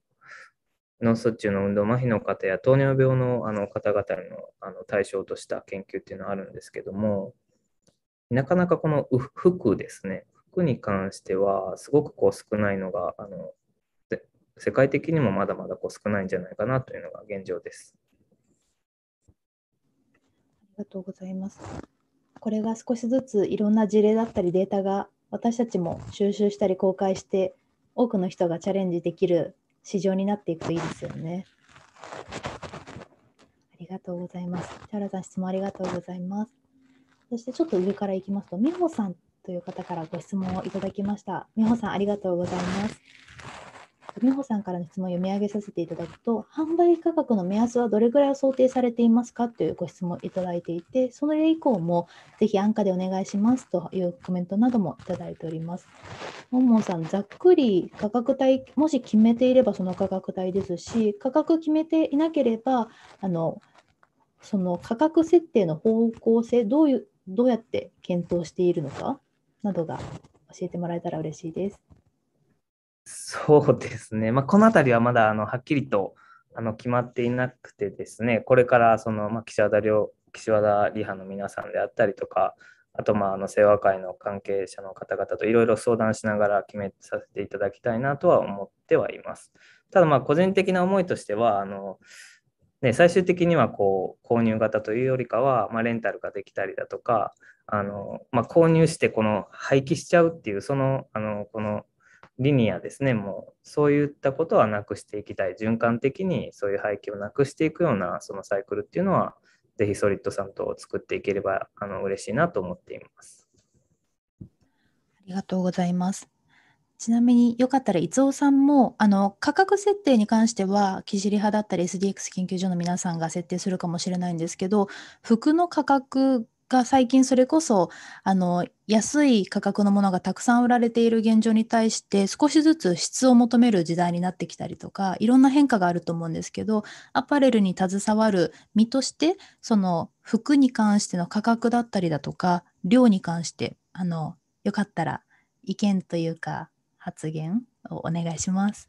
脳卒中の運動麻痺の方や糖尿病 の, あの方々 の, あの対象とした研究っていうのはあるんですけども、なかなかこの服ですね、服に関してはすごくこう少ないのがあの世界的にもまだまだこう少ないんじゃないかなというのが現状です。ありがとうございます。これが少しずついろんな事例だったりデータが私たちも収集したり公開して多くの人がチャレンジできる市場になっていくといいですよね。ありがとうございます。田原さん、質問ありがとうございます。そしてちょっと上からいきますと、美穂さんという方からご質問をいただきました。美穂さん、ありがとうございます。美穂さんからの質問を読み上げさせていただくと、販売価格の目安はどれくらいを想定されていますかというご質問をいただいていて、それ以降もぜひ安価でお願いしますというコメントなどもいただいております。もんもんさん、ざっくり価格帯、もし決めていればその価格帯ですし、価格決めていなければ、あのその価格設定の方向性、どういうどうやって検討しているのかなどが教えてもらえたら嬉しいです。そうですね、まあ、このあたりはまだあのはっきりとあの決まっていなくてですね、これからその、まあ、岸和田寮、岸和田リハの皆さんであったりとか、あとまああの清和会の関係者の方々といろいろ相談しながら決めさせていただきたいなとは思ってはいます。ただまあ個人的な思いとしては、あのね、最終的にはこう購入型というよりかは、まあ、レンタルができたりだとか、あの、まあ、購入してこの廃棄しちゃうっていうその、あのこのリニアですね、もうそういったことはなくしていきたい、循環的にそういう廃棄をなくしていくようなそのサイクルっていうのはぜひソリッドさんと作っていければあの嬉しいなと思っています。ありがとうございます。ちなみによかったら伊藤さんもあの価格設定に関してはキジリ派だったり エスディーエックス 研究所の皆さんが設定するかもしれないんですけど、服の価格が最近それこそあの安い価格のものがたくさん売られている現状に対して少しずつ質を求める時代になってきたりとか、いろんな変化があると思うんですけど、アパレルに携わる身としてその服に関しての価格だったりだとか量に関してあのよかったら意見というか発言をお願いします。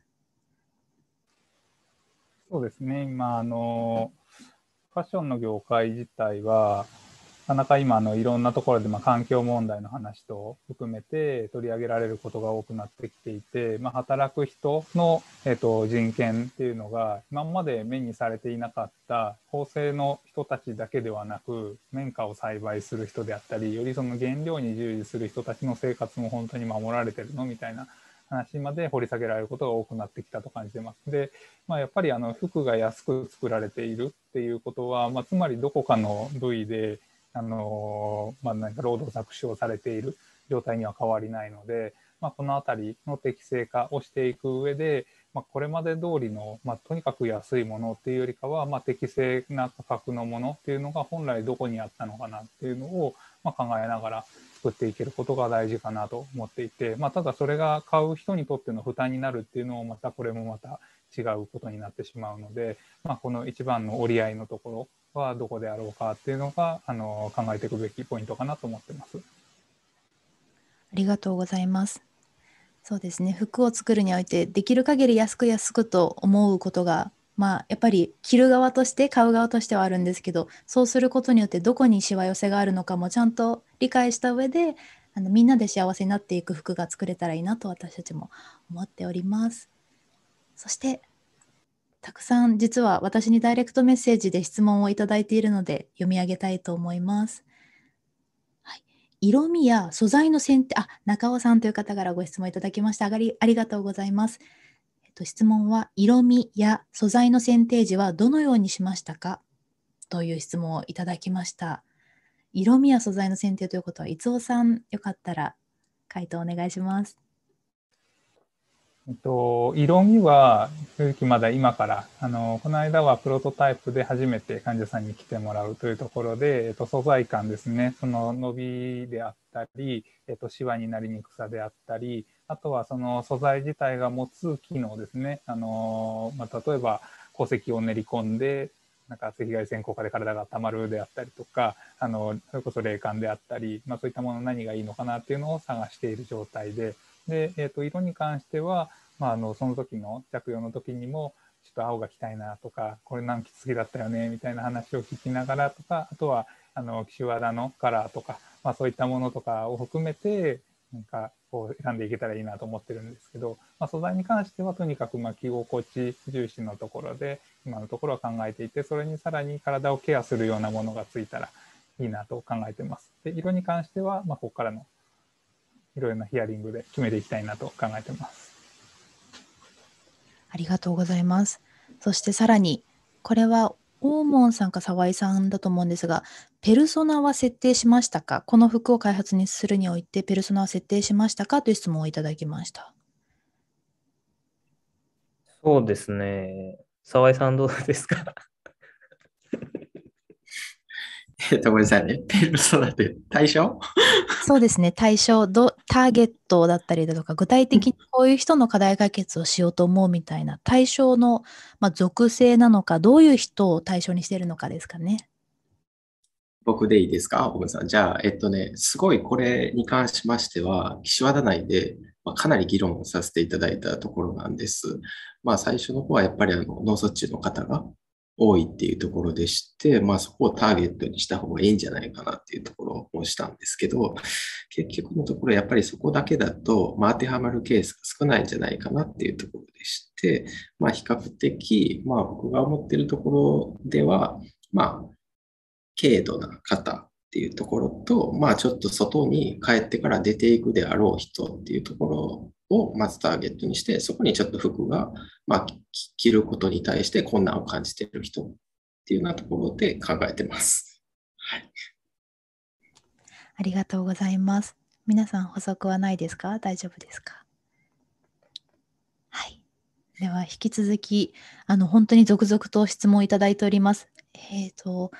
そうですね。今あのファッションの業界自体はなかなか今あのいろんなところでまあ環境問題の話と含めて取り上げられることが多くなってきていて、まあ、働く人の、えっと、人権っていうのが今まで目にされていなかった縫製の人たちだけではなく、綿花を栽培する人であったり、よりその原料に従事する人たちの生活も本当に守られてるのみたいな話まで掘り下げられることが多くなってきたと感じてます。で、まあ、やっぱりあの服が安く作られているっていうことは、まあ、つまりどこかの部位であのまあ、なんか労働搾取をされている状態には変わりないので、まあ、この辺りの適正化をしていく上で、まあ、これまで通りの、まあ、とにかく安いものっていうよりかは、まあ、適正な価格のものっていうのが本来どこにあったのかなっていうのを、まあ、考えながら作っていけることが大事かなと思っていて、まあ、ただそれが買う人にとっての負担になるっていうのをまたこれもまた違うことになってしまうので、まあ、この一番の折り合いのところはどこであろうかっていうのがあの考えていくべきポイントかなと思ってます。ありがとうございます。そうですね。服を作るにおいてできる限り安く安くと思うことが、まあ、やっぱり着る側として買う側としてはあるんですけど、そうすることによってどこにしわ寄せがあるのかもちゃんと理解した上であのみんなで幸せになっていく服が作れたらいいなと私たちも思っております。そしてたくさん実は私にダイレクトメッセージで質問をいただいているので読み上げたいと思います、はい、色味や素材の選定、あ、中尾さんという方からご質問いただきました。あり、ありがとうございます、えっと、質問は色味や素材の選定時はどのようにしましたかという質問をいただきました。色味や素材の選定ということは伊藤さん、よかったら回答お願いします。色味は正直まだ今からあのこの間はプロトタイプで初めて患者さんに来てもらうというところで、えっと、素材感ですね、その伸びであったり、えっと、シワになりにくさであったり、あとはその素材自体が持つ機能ですね、あの、まあ、例えば鉱石を練り込んでなんか赤外線効果で体が温まるであったりとか、あのそれこそ冷感であったり、まあ、そういったもの何がいいのかなっていうのを探している状態で。で、えー、と色に関しては、まあ、あのその時の着用の時にもちょっと青が着たいなとか、これ何期好きだったよねみたいな話を聞きながらとか、あとはあの岸和田のカラーとか、まあ、そういったものとかを含めてなんかこう選んでいけたらいいなと思ってるんですけど、まあ、素材に関してはとにかくまあ着心地重視のところで今のところは考えていて、それにさらに体をケアするようなものがついたらいいなと考えてます。で、色に関してはまあここからのいろいろなヒアリングで決めていきたいなと考えてます。ありがとうございます。そしてさらにこれは大門さんか沢井さんだと思うんですが、ペルソナは設定しましたか？この服を開発にするにおいてペルソナは設定しましたかという質問をいただきました。そうですね。沢井さんどうですか？えっと、ごめんなさいね。ペルソナって対象？そうですね。対象、ど、ターゲットだったりだとか、具体的にこういう人の課題解決をしようと思うみたいな対象の、まあ、属性なのか、どういう人を対象にしているのかですかね。僕でいいですか、小栗さん。じゃあ、えっとね、すごいこれに関しましては、岸和田内で、まあ、かなり議論をさせていただいたところなんです。まあ、最初の方はやっぱりあの脳卒中の方が多いっていうところでして、まあ、そこをターゲットにした方がいいんじゃないかなっていうところをしたんですけど、結局のところやっぱりそこだけだと、まあ、当てはまるケースが少ないんじゃないかなっていうところでして、まあ、比較的、まあ、僕が思ってるところでは、まあ、軽度な方っていうところと、まあ、ちょっと外に帰ってから出ていくであろう人っていうところをまずターゲットにして、そこにちょっと服が、まあ、着ることに対して困難を感じている人っていうようなところで考えてます。はい、ありがとうございます。皆さん補足はないですか？大丈夫ですか？はい、では引き続きあの本当に続々と質問いただいております。えーと、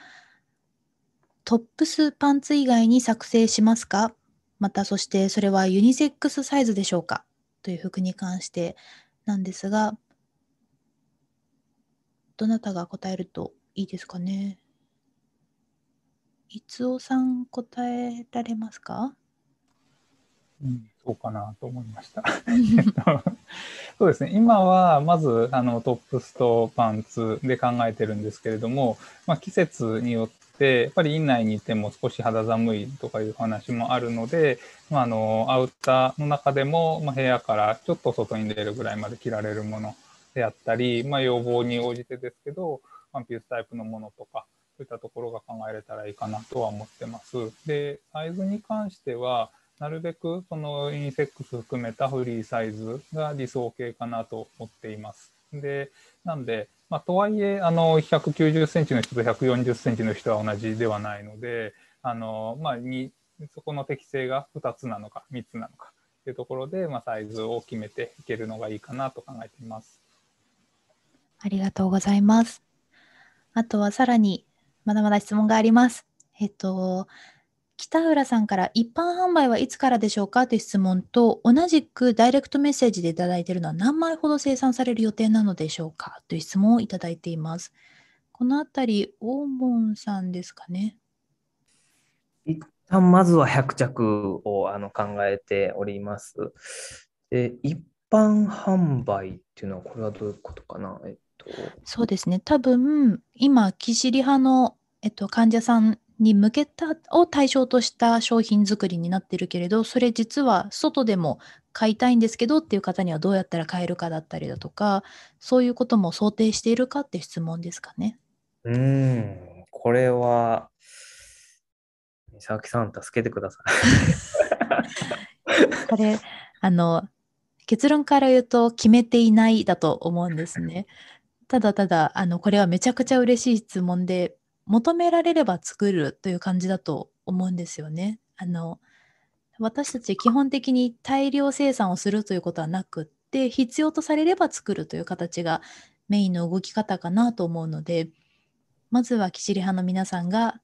トップスパンツ以外に作成しますか？またそしてそれはユニセックスサイズでしょうか？という服に関してなんですが、どなたが答えるといいですかね。いつおさん答えられますか？うん、そうかなと思いました。そうですね、今はまずあのトップスとパンツで考えてるんですけれども、まあ、季節によってやっぱり院内にいても少し肌寒いとかいう話もあるので、まあ、あのアウターの中でも、まあ、部屋からちょっと外に出るぐらいまで着られるものであったり、まあ、要望に応じてですけどワンピースタイプのものとかそういったところが考えれたらいいかなとは思ってます。でサイズに関してはなるべくそのユニセックス含めたフリーサイズが理想形かなと思っています。で、なんで、まあ、とはいえあのひゃくきゅうじゅっセンチの人とひゃくよんじゅっセンチの人は同じではないので、あのまあ、にそこの適性がふたつなのかみっつなのかというところで、まあ、サイズを決めていけるのがいいかなと考えています。ありがとうございます。あとはさらにまだまだ質問があります。えっと北浦さんから一般販売はいつからでしょうかという質問と、同じくダイレクトメッセージでいただいているのは何枚ほど生産される予定なのでしょうかという質問をいただいています。このあたり大門さんですかね。一旦まずはひゃくちゃくをあの考えております。で一般販売っていうのはこれはどういうことかな、えっと、そうですね、多分今キシリ派の、えっと、患者さんに向けたを対象とした商品作りになってるけれど、それ実は外でも買いたいんですけどっていう方にはどうやったら買えるかだったりだとか、そういうことも想定しているかって質問ですかね。うーん、これは美咲さん助けてください。これあの結論から言うと決めていないだと思うんですね。ただただあのこれはめちゃくちゃ嬉しい質問で、求められれば作るという感じだと思うんですよね。あの私たち基本的に大量生産をするということはなくって、必要とされれば作るという形がメインの動き方かなと思うので、まずはキシリ派の皆さんが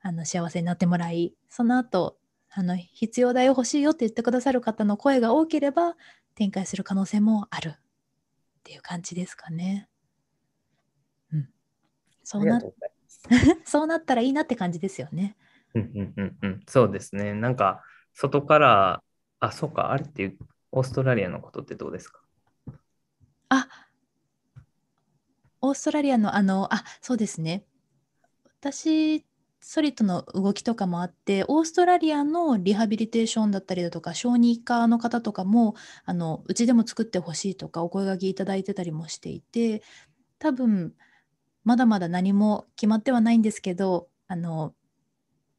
あの幸せになってもらい、その後あの必要だよ欲しいよって言ってくださる方の声が多ければ展開する可能性もあるっていう感じですかね。うん、そうなってそうなったらいいなって感じですよね。うんうんうんうん、そうですね。なんか外から、あ、そうか、あれっていうオーストラリアのことってどうですか？あ、オーストラリアのあの、あ、そうですね。私、ソリッドの動きとかもあって、オーストラリアのリハビリテーションだったりだとか、小児科の方とかもあのうちでも作ってほしいとかお声がけいただいてたりもしていて、多分まだまだ何も決まってはないんですけど、あの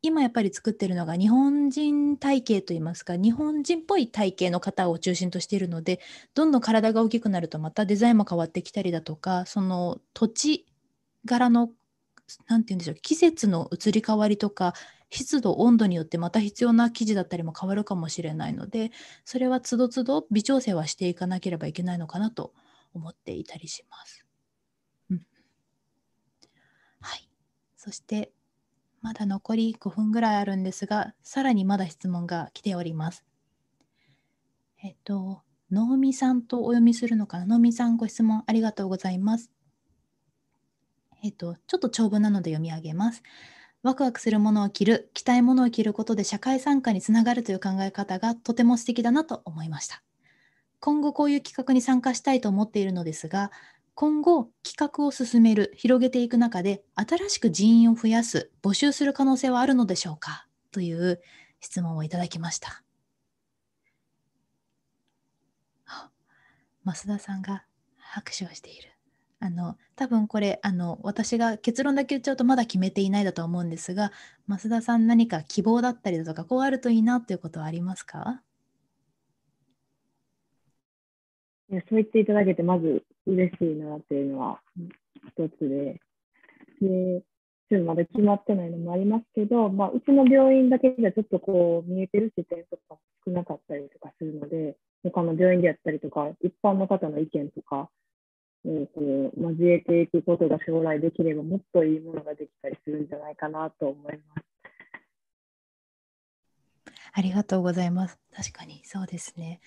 今やっぱり作ってるのが日本人体型といいますか、日本人っぽい体型の方を中心としているので、どんどん体が大きくなるとまたデザインも変わってきたりだとか、その土地柄のなんて言うんでしょう、季節の移り変わりとか湿度温度によってまた必要な生地だったりも変わるかもしれないので、それはつどつど微調整はしていかなければいけないのかなと思っていたりします。そしてまだ残りごふんぐらいあるんですが、さらにまだ質問が来ております。えっと能見さんとお読みするのかな。能見さんご質問ありがとうございます。えっとちょっと長文なので読み上げます。ワクワクするものを着る、着たいものを着ることで社会参加につながるという考え方がとても素敵だなと思いました。今後こういう企画に参加したいと思っているのですが、今後企画を進める、広げていく中で新しく人員を増やす、募集する可能性はあるのでしょうかという質問をいただきました。増田さんが拍手をしている。あの多分これあの私が結論だけ言っちゃうとまだ決めていないだと思うんですが、増田さん何か希望だったりだとか、こうあるといいなということはありますか？いや、そう言っていただけてまず嬉しいなっていうのは一つで、で数まだ決まってないのもありますけど、まあ、うちの病院だけじゃちょっとこう見えてる視点とか少なかったりとかするので、他の病院であったりとか一般の方の意見とか、えー、こう交えていくことが将来できればもっといいものができたりするんじゃないかなと思います。ありがとうございます。確かにそうですね。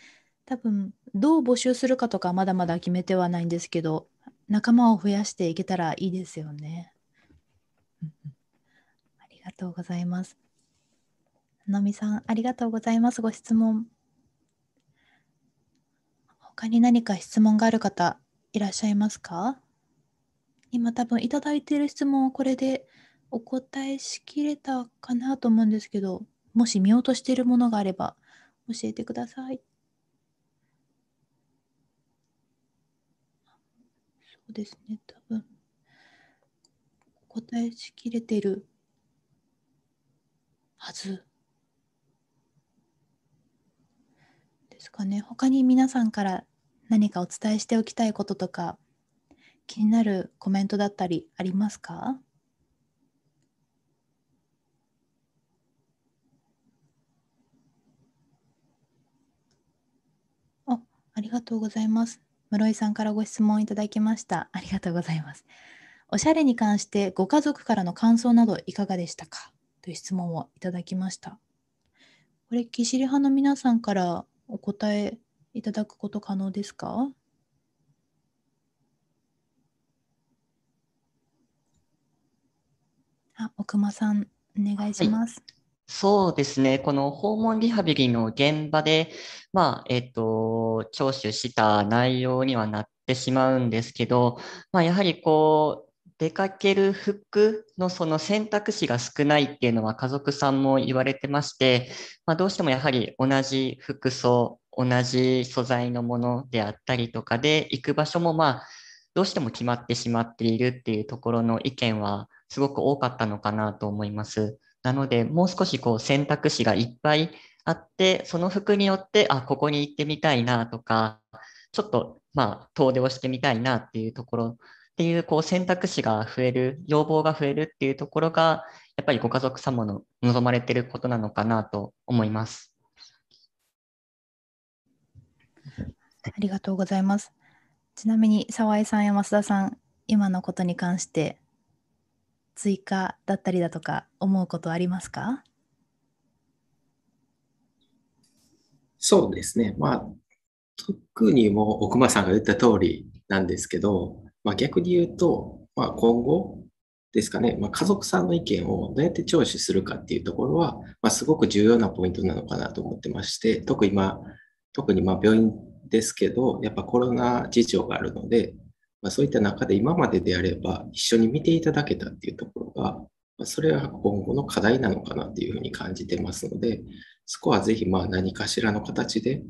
多分どう募集するかとかまだまだ決めてはないんですけど、仲間を増やしていけたらいいですよね。うん、ありがとうございます。のみさん、ありがとうございます。ご質問。他に何か質問がある方いらっしゃいますか？今多分いただいている質問はこれでお答えしきれたかなと思うんですけど、もし見落としているものがあれば教えてください。そうですね、多分答えしきれているはずですかね。他に皆さんから何かお伝えしておきたいこととか気になるコメントだったりありますか？あ、ありがとうございます。室井さんからご質問いただきました。ありがとうございます。おしゃれに関してご家族からの感想などいかがでしたかという質問をいただきました。これ、キシリ派の皆さんからお答えいただくこと可能ですか？あ、奥間さん、お願いします。はい、そうですね、この訪問リハビリの現場で、まあえっと、聴取した内容にはなってしまうんですけど、まあ、やはりこう出かける服のその選択肢が少ないっていうのは家族さんも言われてまして、まあ、どうしてもやはり同じ服装、同じ素材のものであったりとかで行く場所もまあどうしても決まってしまっているっていうところの意見はすごく多かったのかなと思います。なのでもう少しこう選択肢がいっぱいあって、その服によって、あ、ここに行ってみたいなとか、ちょっとまあ遠出をしてみたいなっていうところっていう、こう選択肢が増える、要望が増えるっていうところが、やっぱりご家族様の望まれていることなのかなと思います。ありがとうございます。ちなみに沢井さんや増田さん、今のことに関して追加だったりだとか思うことありますか？そうですね、まあ、特にもう奥間さんが言った通りなんですけど、まあ、逆に言うと、まあ、今後ですかね、まあ、家族さんの意見をどうやって聴取するかっていうところは、まあ、すごく重要なポイントなのかなと思ってまして、特に、まあ、特にまあ病院ですけど、やっぱコロナ事情があるので、まあ、そういった中で今までであれば一緒に見ていただけたっていうところが、まあ、それは今後の課題なのかなっていうふうに感じてますので、そこはぜひまあ何かしらの形で、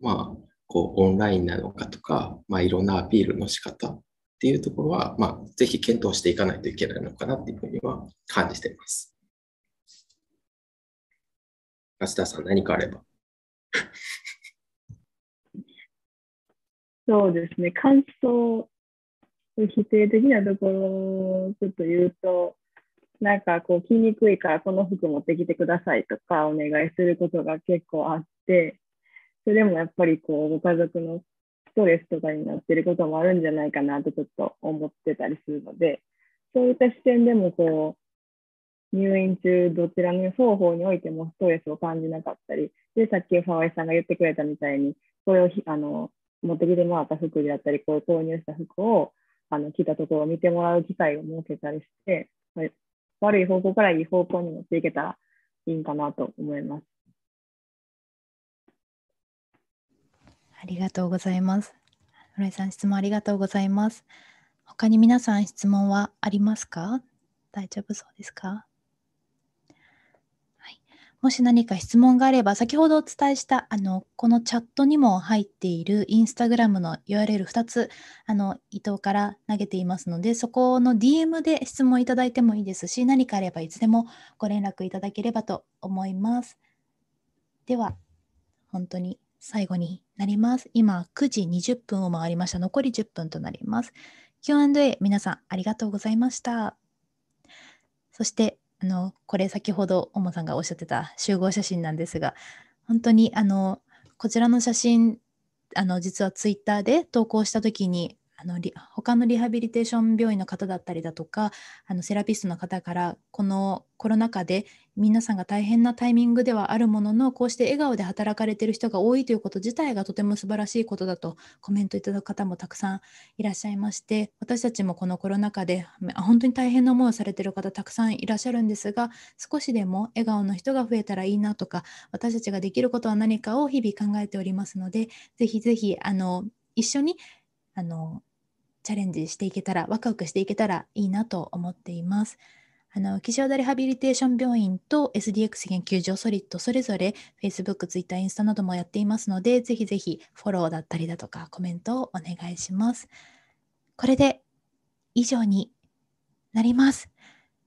まあ、こうオンラインなのかとか、まあ、いろんなアピールの仕方っていうところは、まあ、ぜひ検討していかないといけないのかなっていうふうには感じています。増田さん、何かあれば。そうですね、感想、否定的なところをちょっと言うと、なんかこう着にくいからこの服持ってきてくださいとかお願いすることが結構あって、それもやっぱりこうご家族のストレスとかになってることもあるんじゃないかなとちょっと思ってたりするので、そういった視点でもこう入院中どちらの双方においてもストレスを感じなかったりで、さっき沢井さんが言ってくれたみたいに、これをあの持ってきてもらった服であったり、こう購入した服をあの着たところを見てもらう機会を設けたりして、悪い方向からいい方向に持っていけたらいいんかなと思います。ありがとうございます。室井さん、質問ありがとうございます。他に皆さん質問はありますか？大丈夫そうですか？もし何か質問があれば、先ほどお伝えしたあのこのチャットにも入っているインスタグラムの ユーアールエルふた つあの伊藤から投げていますので、そこの ディーエム で質問いただいてもいいですし、何かあればいつでもご連絡いただければと思います。では本当に最後になります。今くじにじゅっぷんを回りました。残りじゅっぷんとなります。キューアンドエー 皆さんありがとうございました。そしてあのこれ先ほどおもさんがおっしゃってた集合写真なんですが、本当にあのこちらの写真あの実はツイッターで投稿した時にあの他のリハビリテーション病院の方だったりだとかあのセラピストの方からこのコロナ禍で皆さんが大変なタイミングではあるもののこうして笑顔で働かれている人が多いということ自体がとても素晴らしいことだとコメントいただく方もたくさんいらっしゃいまして、私たちもこのコロナ禍で本当に大変な思いをされている方たくさんいらっしゃるんですが、少しでも笑顔の人が増えたらいいなとか私たちができることは何かを日々考えておりますので、ぜひぜひあの一緒にあのチャレンジしていけたらワクワクしていけたらいいなと思っています。あの岸和田リハビリテーション病院と エスディーエックス 研究所ソリッドそれぞれ フェイスブック、ツイッター、インスタなどもやっていますので、ぜひぜひフォローだったりだとかコメントをお願いします。これで以上になります。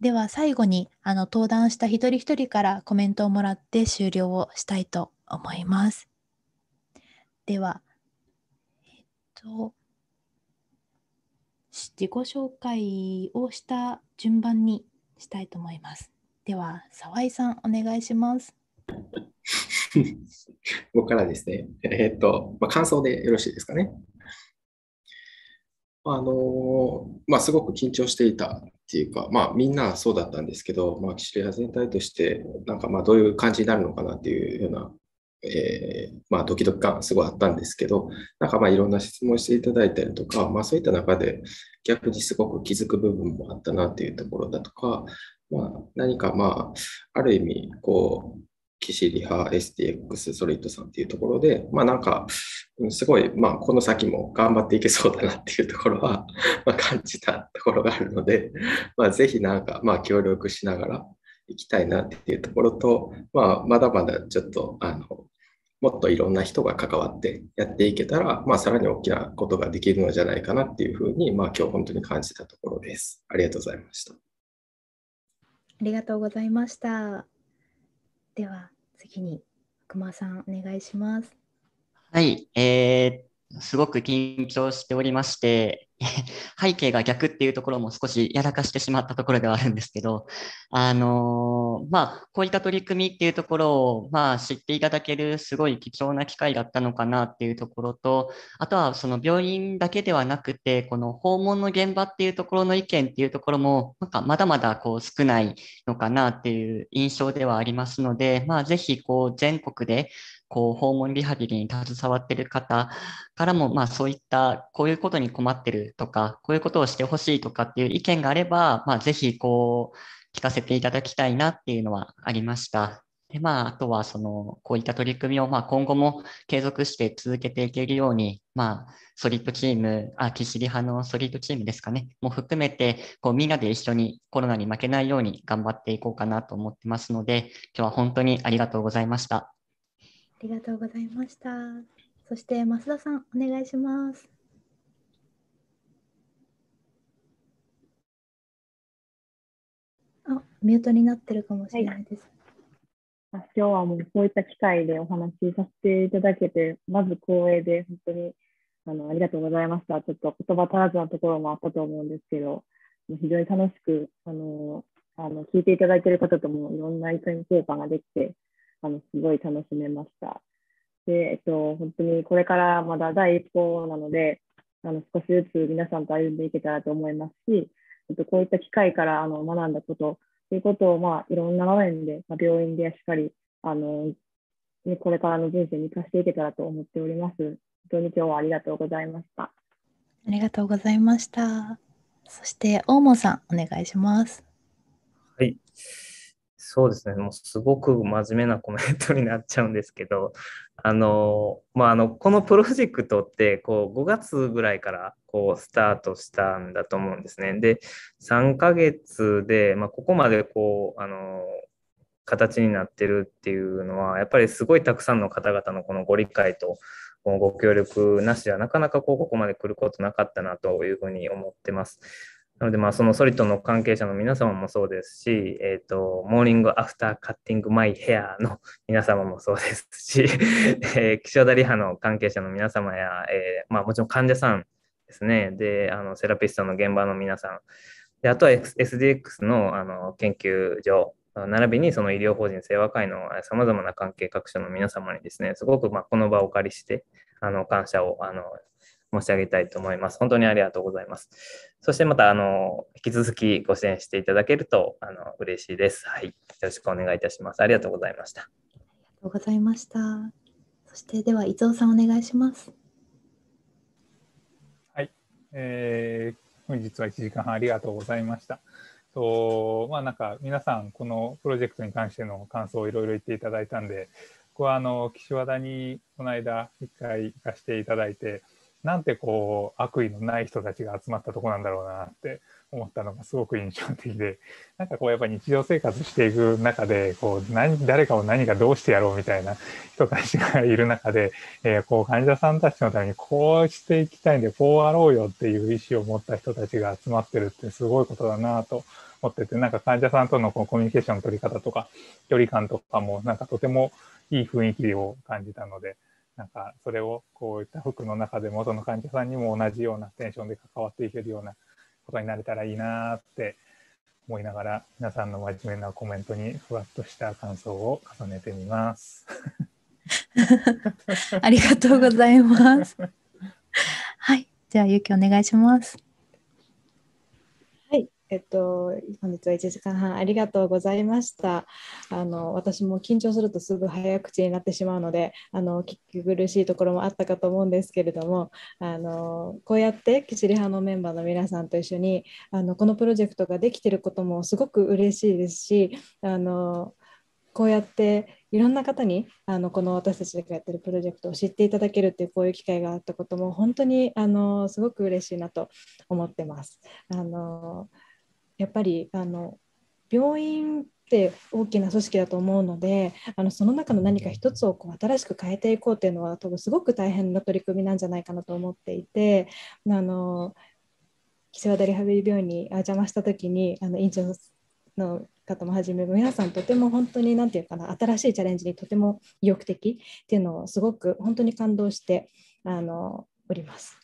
では最後にあの登壇した一人一人からコメントをもらって終了をしたいと思います。ではえっと自己紹介をした順番にしたいと思います。では、沢井さん、お願いします。僕からですね、えー、っと、まあ、感想でよろしいですかね。あの、まあ、すごく緊張していたっていうか、まあ、みんなそうだったんですけど、まあ、岸和田全体として、なんかまあどういう感じになるのかなっていうような。えーまあ、ドキドキ感すごいあったんですけど、なんかまあいろんな質問していただいたりとか、まあ、そういった中で逆にすごく気づく部分もあったなっていうところだとか、まあ、何かまあある意味こう岸リハ エスディーエックス ソリッドさんっていうところで、まあ、なんかすごいまあこの先も頑張っていけそうだなっていうところはまあ感じたところがあるので、まあ、ぜひなんかまあ協力しながらいきたいなっていうところと、まあ、まだまだちょっとあのもっといろんな人が関わってやっていけたら、まあ、さらに大きなことができるのじゃないかなっていうふうに、まあ、今日本当に感じたところです。ありがとうございました。ありがとうございました。では次に熊さんお願いします。はい、えー、すごく緊張しておりまして、背景が逆っていうところも少しやらかしてしまったところではあるんですけど、あのー、まあ、こういった取り組みっていうところを、まあ、知っていただけるすごい貴重な機会だったのかなっていうところと、あとはその病院だけではなくて、この訪問の現場っていうところの意見っていうところも、なんかまだまだこう少ないのかなっていう印象ではありますので、まあ、ぜひこう全国で、こう訪問リハビリに携わっている方からも、まあ、そういったこういうことに困ってるとかこういうことをしてほしいとかっていう意見があれば、まあ、ぜひこう聞かせていただきたいなっていうのはありました。でまあ、あとはそのこういった取り組みをまあ今後も継続して続けていけるように、まあ、ソリッドチーム、あ、岸リハのソリッドチームですかね、も含めてこうみんなで一緒にコロナに負けないように頑張っていこうかなと思ってますので、今日は本当にありがとうございました。ありがとうございました。そして増田さんお願いします。あ、ミュートになってるかもしれないです。はい、あ、今日はもうこういった機会でお話しさせていただけて、まず光栄で本当にあのありがとうございました。ちょっと言葉足らずなところもあったと思うんですけど、非常に楽しくあのあの聞いていただいている方ともいろんな意見交換ができて。あのすごい楽しめました。で、えっと、本当にこれからまだ第一歩なので、あの少しずつ皆さんと歩んでいけたらと思いますし、えっと、こういった機会からあの学んだことということを、まあ、いろんな場面で、まあ、病院でしっかりあの、ね、これからの人生に生かしていけたらと思っております。本当に今日はありがとうございました。ありがとうございました。そして大門さんお願いします。はい。そうですね、もうすごく真面目なコメントになっちゃうんですけど、あの、まあ、あのこのプロジェクトってこうごがつぐらいからこうスタートしたんだと思うんですね。でさんかげつで、まあ、ここまでこうあの形になってるっていうのはやっぱりすごいたくさんの方々のこのご理解とご協力なしではなかなかこうここまで来ることなかったなというふうに思ってます。なので、まあ、そのソリッドの関係者の皆様もそうですし、えっと、モーニングアフターカッティングマイヘアの皆様もそうですし、えー、岸和田リハの関係者の皆様や、えー、まあ、もちろん患者さんですね、で、あの、セラピストの現場の皆さん、であとは エスディーエックス の、 あの研究所並びにその医療法人清和会のさまざまな関係各所の皆様にですね、すごくまあこの場をお借りしてあの感謝をあの申し上げたいと思います。本当にありがとうございます。そしてまたあの引き続きご支援していただけるとあの嬉しいです。はい、よろしくお願いいたします。ありがとうございました。ありがとうございました。そしてでは伊藤さんお願いします。はい、えー、本日はいちじかんはんありがとうございました。とまあ、なんか皆さんこのプロジェクトに関しての感想をいろいろ言っていただいたんで、ここはあの岸和田にこの間いっかい行かせていただいて、なんてこう悪意のない人たちが集まったとこなんだろうなって思ったのがすごく印象的で、なんかこうやっぱり日常生活していく中でこう何誰かを何かどうしてやろうみたいな人たちがいる中で、えー、こう患者さんたちのためにこうしていきたいんでこうあろうよっていう意思を持った人たちが集まってるってすごいことだなと思ってて、なんか患者さんとのこうコミュニケーションの取り方とか距離感とかもなんかとてもいい雰囲気を感じたので、なんかそれをこういった服の中でもその患者さんにも同じようなテンションで関わっていけるようなことになれたらいいなって思いながら、皆さんの真面目なコメントにふわっとした感想を重ねてみます。ありがとうございます。はい、じゃあゆきお願いします。えっと、本日はいちじかんはんありがとうございました。あの私も緊張するとすぐ早口になってしまうので、あの聞き苦しいところもあったかと思うんですけれども、あのこうやってキチリハのメンバーの皆さんと一緒にあのこのプロジェクトができていることもすごく嬉しいですし、あのこうやっていろんな方にあのこの私たちがやってるプロジェクトを知っていただけるっていうこういう機会があったことも本当にあのすごく嬉しいなと思ってます。あのやっぱりあの病院って大きな組織だと思うので、あのその中の何か一つをこう新しく変えていこうっていうのは多分すごく大変な取り組みなんじゃないかなと思っていて、あの岸和田リハビリ病院に邪魔した時にあの院長の方もはじめ皆さんとても本当に何て言うかな、新しいチャレンジにとても意欲的っていうのをすごく本当に感動してあのおります。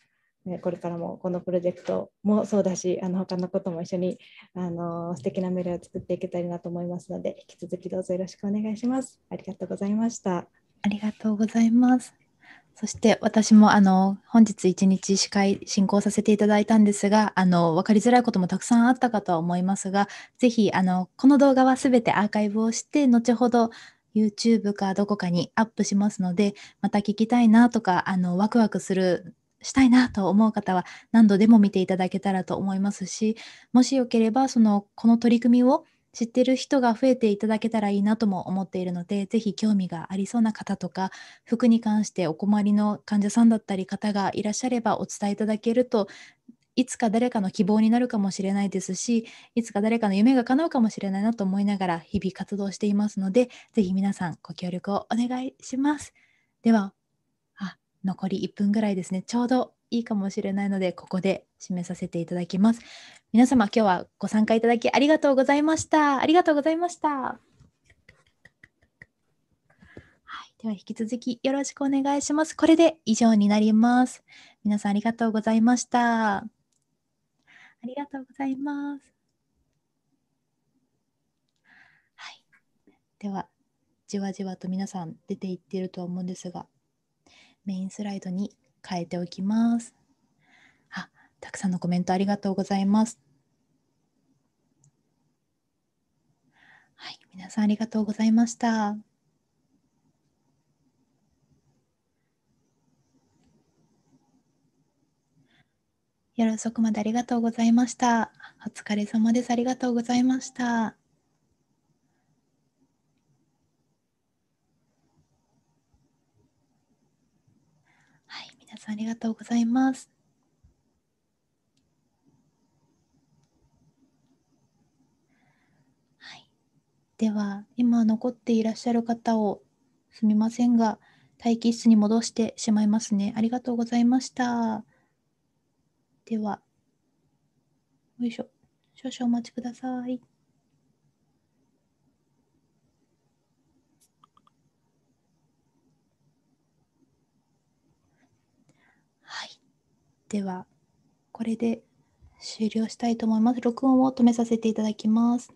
これからもこのプロジェクトもそうだし、あの他のことも一緒にあの素敵な未来を作っていけたらなと思いますので、引き続きどうぞよろしくお願いします。ありがとうございました。ありがとうございます。そして私もあの本日一日司会進行させていただいたんですが、あの分かりづらいこともたくさんあったかとは思いますが、ぜひあのこの動画はすべてアーカイブをして後ほどYouTube かどこかにアップしますので、また聞きたいなとかあのワクワクするしたいなと思う方は何度でも見ていただけたらと思いますし、もしよければそのこの取り組みを知ってる人が増えていただけたらいいなとも思っているので、ぜひ興味がありそうな方とか服に関してお困りの患者さんだったり方がいらっしゃればお伝えいただけると、いつか誰かの希望になるかもしれないですし、いつか誰かの夢が叶うかもしれないなと思いながら日々活動していますので、ぜひ皆さんご協力をお願いします。では残りいっぷんぐらいですね。ちょうどいいかもしれないので、ここで締めさせていただきます。皆様、今日はご参加いただきありがとうございました。ありがとうございました。はい、では引き続きよろしくお願いします。これで以上になります。皆さんありがとうございました。ありがとうございます。はい、ではじわじわと皆さん出ていっていると思うんですが、メインスライドに変えておきます。あ、たくさんのコメントありがとうございます。はい、皆さんありがとうございました。夜遅くまでありがとうございました。お疲れ様です。ありがとうございました。ありがとうございます。はい、では今残っていらっしゃる方をすみませんが待機室に戻してしまいますね。ありがとうございました。ではよいしょ、少々お待ちください。ではこれで終了したいと思います。録音を止めさせていただきます。